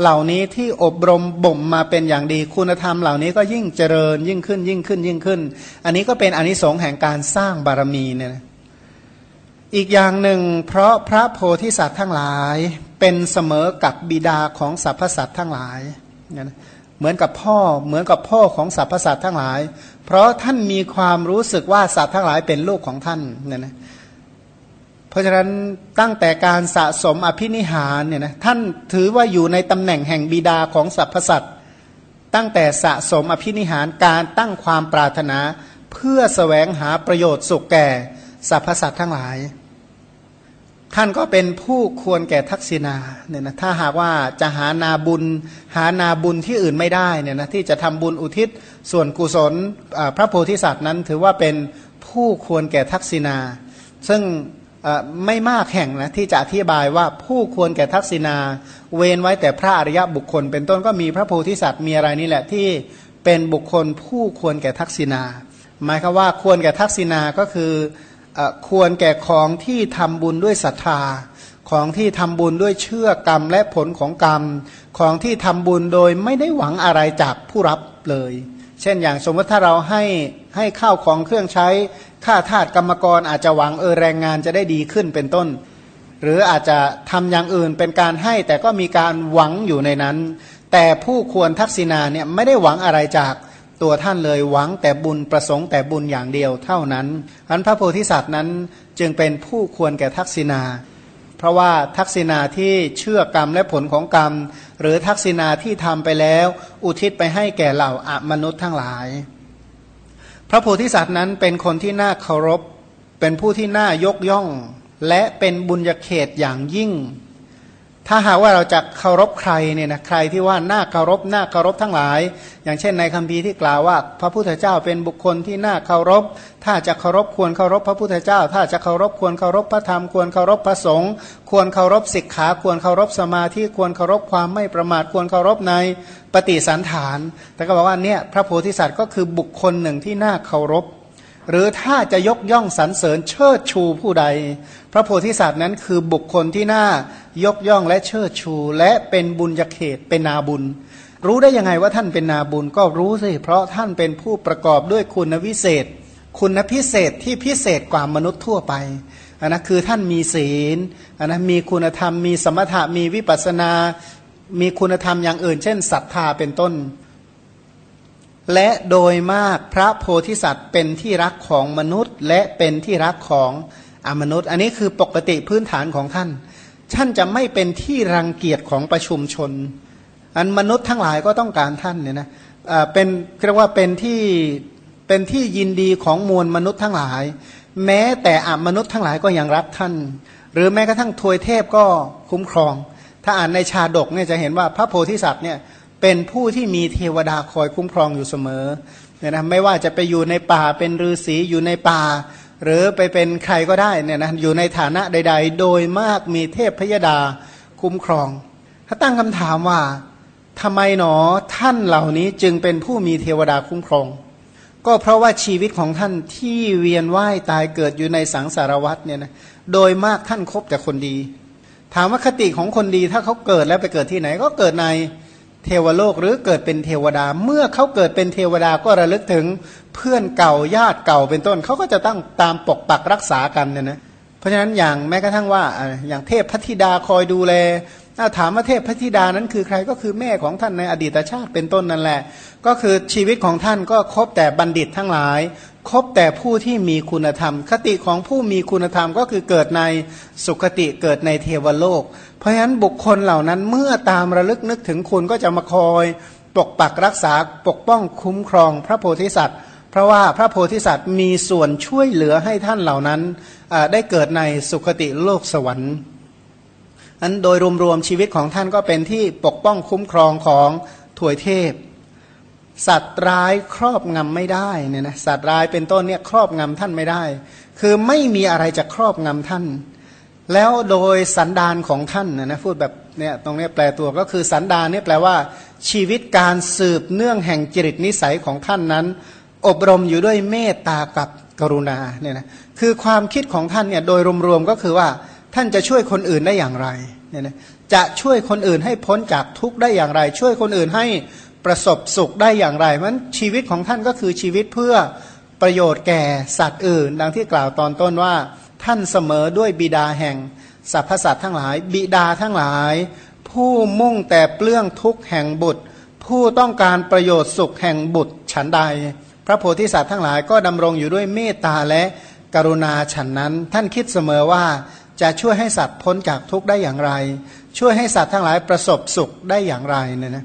เหล่านี้ที่อบรมบ่มมาเป็นอย่างดีคุณธรรมเหล่านี้ก็ยิ่งเจริญยิ่งขึ้นยิ่งขึ้นยิ่งขึ้นอันนี้ก็เป็นอานิสงส์แห่งการสร้างบารมีเนี่ยนะอีกอย่างหนึ่งเพราะพระโพธิสัตว์ทั้งหลายเป็นเสมอกับบิดาของสรรพสัตว์ทั้งหลายเหมือนกับพ่อเหมือนกับพ่อของสรรพสัตว์ทั้งหลายเพราะท่านมีความรู้สึกว่าสัตว์ทั้งหลายเป็นลูกของท่านเนี่ยนะเพราะฉะนั้นตั้งแต่การสะสมอภินิหารเนี่ยนะท่านถือว่าอยู่ในตำแหน่งแห่งบิดาของสรรพสัตว์ตั้งแต่สะสมอภินิหารการตั้งความปรารถนาเพื่อแสวงหาประโยชน์สุขแก่สรรพสัตว์ทั้งหลายท่านก็เป็นผู้ควรแก่ทักษิณาเนี่ยนะถ้าหากว่าจะหานาบุญหานาบุญที่อื่นไม่ได้เนี่ยนะที่จะทำบุญอุทิศส่วนกุศลพระโพธิสัตว์นั้นถือว่าเป็นผู้ควรแก่ทักษิณาซึ่งไม่มากแห่งนะที่จะอธิบายว่าผู้ควรแก่ทักษิณาเว้นไว้แต่พระอริยบุคคลเป็นต้นก็มีพระโพธิสัตว์มีอะไรนี่แหละที่เป็นบุคคลผู้ควรแก่ทักษิณาหมายความว่าควรแก่ทักษิณาก็คือควรแก่ของที่ทำบุญด้วยศรัทธาของที่ทำบุญด้วยเชื่อกรรมและผลของกรรมของที่ทำบุญโดยไม่ได้หวังอะไรจากผู้รับเลยเช่นอย่างสมมติถ้าเราให้ให้ข้าวของเครื่องใช้ค่าทาสกรรมกรอาจจะหวังเออแรงงานจะได้ดีขึ้นเป็นต้นหรืออาจจะทำอย่างอื่นเป็นการให้แต่ก็มีการหวังอยู่ในนั้นแต่ผู้ควรทักษิณาเนี่ยไม่ได้หวังอะไรจากตัวท่านเลยหวังแต่บุญประสงค์แต่บุญอย่างเดียวเท่านั้นอันพระโพธิสัตว์นั้นจึงเป็นผู้ควรแก่ทักษิณา เพราะว่าทักษิณาที่เชื่อกรรมและผลของกรรมหรือทักษิณาที่ทำไปแล้วอุทิศไปให้แก่เหล่าอมนุษย์ทั้งหลายพระโพธิสัตว์นั้นเป็นคนที่น่าเคารพเป็นผู้ที่น่ายกย่องและเป็นบุญญาเขตอย่างยิ่งถ้าหากว่าเราจะเคารพใครเนี่ยนะใครที่ว่าน่าเคารพน่าเคารพทั้งหลายอย่างเช่นในคัมภีร์ที่กล่าวว่าพระพุทธเจ้าเป็นบุคคลที่น่าเคารพถ้าจะเคารพควรเคารพพระพุทธเจ้าถ้าจะเคารพควรเคารพพระธรรมควรเคารพพระสงฆ์ควรเคารพสิกขาควรเคารพสมาธิควรเคารพความไม่ประมาทควรเคารพในปฏิสันฐานแต่ก็บอกว่าเนี่ยพระโพธิสัตว์ก็คือบุคคลหนึ่งที่น่าเคารพหรือถ้าจะยกย่องสรรเสริญเชิดชูผู้ใดพระโพธิสัตว์นั้นคือบุคคลที่น่ายกย่องและเชิดชูและเป็นบุญญาเขตเป็นนาบุญรู้ได้ยังไงว่าท่านเป็นนาบุญก็รู้สิเพราะท่านเป็นผู้ประกอบด้วยคุณวิเศษคุณพิเศษที่พิเศษกว่ามนุษย์ทั่วไปอันนั้นคือท่านมีศีลอันนั้นมีคุณธรรมมีสมถะมีวิปัสสนามีคุณธรรมอย่างอื่นเช่นศรัทธาเป็นต้นและโดยมากพระโพธิสัตว์เป็นที่รักของมนุษย์และเป็นที่รักของอมนุษย์อันนี้คือปกติพื้นฐานของท่านท่านจะไม่เป็นที่รังเกียจของประชุมชนอันมนุษย์ทั้งหลายก็ต้องการท่านเนี่ยนะเป็นเรียกว่าเป็นที่เป็นที่ยินดีของมวลมนุษย์ทั้งหลายแม้แต่อมนุษย์ทั้งหลายก็ยังรักท่านหรือแม้กระทั่งทวยเทพก็คุ้มครองถ้าอ่านในชาดกเนี่ยจะเห็นว่าพระโพธิสัตว์เนี่ยเป็นผู้ที่มีเทวดาคอยคุ้มครองอยู่เสมอเนี่ยนะไม่ว่าจะไปอยู่ในป่าเป็นฤาษีอยู่ในป่าหรือไปเป็นใครก็ได้เนี่ยนะอยู่ในฐานะใดๆโดยมากมีเทพพยดาคุ้มครองถ้าตั้งคำถามว่าทำไมหนอท่านเหล่านี้จึงเป็นผู้มีเทวดาคุ้มครองก็เพราะว่าชีวิตของท่านที่เวียนว่ายตายเกิดอยู่ในสังสารวัฏเนี่ยนะโดยมากท่านคบแต่คนดีถามว่าคติของคนดีถ้าเขาเกิดแล้วไปเกิดที่ไหนก็เกิดในเทวโลกหรือเกิดเป็นเทวดาเมื่อเขาเกิดเป็นเทวดาก็ระลึกถึงเพื่อนเก่าญาติเก่าเป็นต้นเขาก็จะตั้งตามปกปักรักษากันเนี่ยนะเพราะฉะนั้นอย่างแม้กระทั่งว่าอย่างเทพพธิดาคอยดูแลถามว่าเทพพธิดานั้นคือใครก็คือแม่ของท่านในอดีตชาติเป็นต้นนั่นแหละก็คือชีวิตของท่านก็คบแต่บัณฑิตทั้งหลายคบแต่ผู้ที่มีคุณธรรมคติของผู้มีคุณธรรมก็คือเกิดในสุคติเกิดในเทวโลกเพราะฉะนั้นบุคคลเหล่านั้นเมื่อตามระลึกนึกถึงคุณก็จะมาคอยปกปักรักษาปกป้องคุ้มครองพระโพธิสัตว์เพราะว่าพระโพธิสัตว์มีส่วนช่วยเหลือให้ท่านเหล่านั้นได้เกิดในสุคติโลกสวรรค์อันโดยรวมๆชีวิตของท่านก็เป็นที่ปกป้องคุ้มครองของถวยเทพสัตว์ร้ายครอบงำไม่ได้เนี่ยนะสัตว์ร้ายเป็นต้นเนี่ยครอบงำท่านไม่ได้คือไม่มีอะไรจะครอบงำท่านแล้วโดยสันดานของท่านนะพูดแบบเนี่ยตรงนี้แปลตัวก็คือสันดานเนี่ยแปลว่าชีวิตการสืบเนื่องแห่งจริตนิสัยของท่านนั้นอบรมอยู่ด้วยเมตตากับกรุณาเนี่ยนะคือความคิดของท่านเนี่ยโดยรวมๆก็คือว่าท่านจะช่วยคนอื่นได้อย่างไรเนี่ยนะจะช่วยคนอื่นให้พ้นจากทุกข์ได้อย่างไรช่วยคนอื่นให้ประสบสุขได้อย่างไรเพราะฉะนั้นชีวิตของท่านก็คือชีวิตเพื่อประโยชน์แก่สัตว์อื่นดังที่กล่าวตอนต้นว่าท่านเสมอด้วยบิดาแห่งสรรพสัตว์ทั้งหลายบิดาทั้งหลายผู้มุ่งแต่เปลื้องทุกข์แห่งบุตรผู้ต้องการประโยชน์สุขแห่งบุตรฉันใดพระโพธิสัตว์ทั้งหลายก็ดำรงอยู่ด้วยเมตตาและกรุณาฉันนั้นท่านคิดเสมอว่าจะช่วยให้สัตว์พ้นจากทุกข์ได้อย่างไรช่วยให้สัตว์ทั้งหลายประสบสุขได้อย่างไรเนี่ยนะ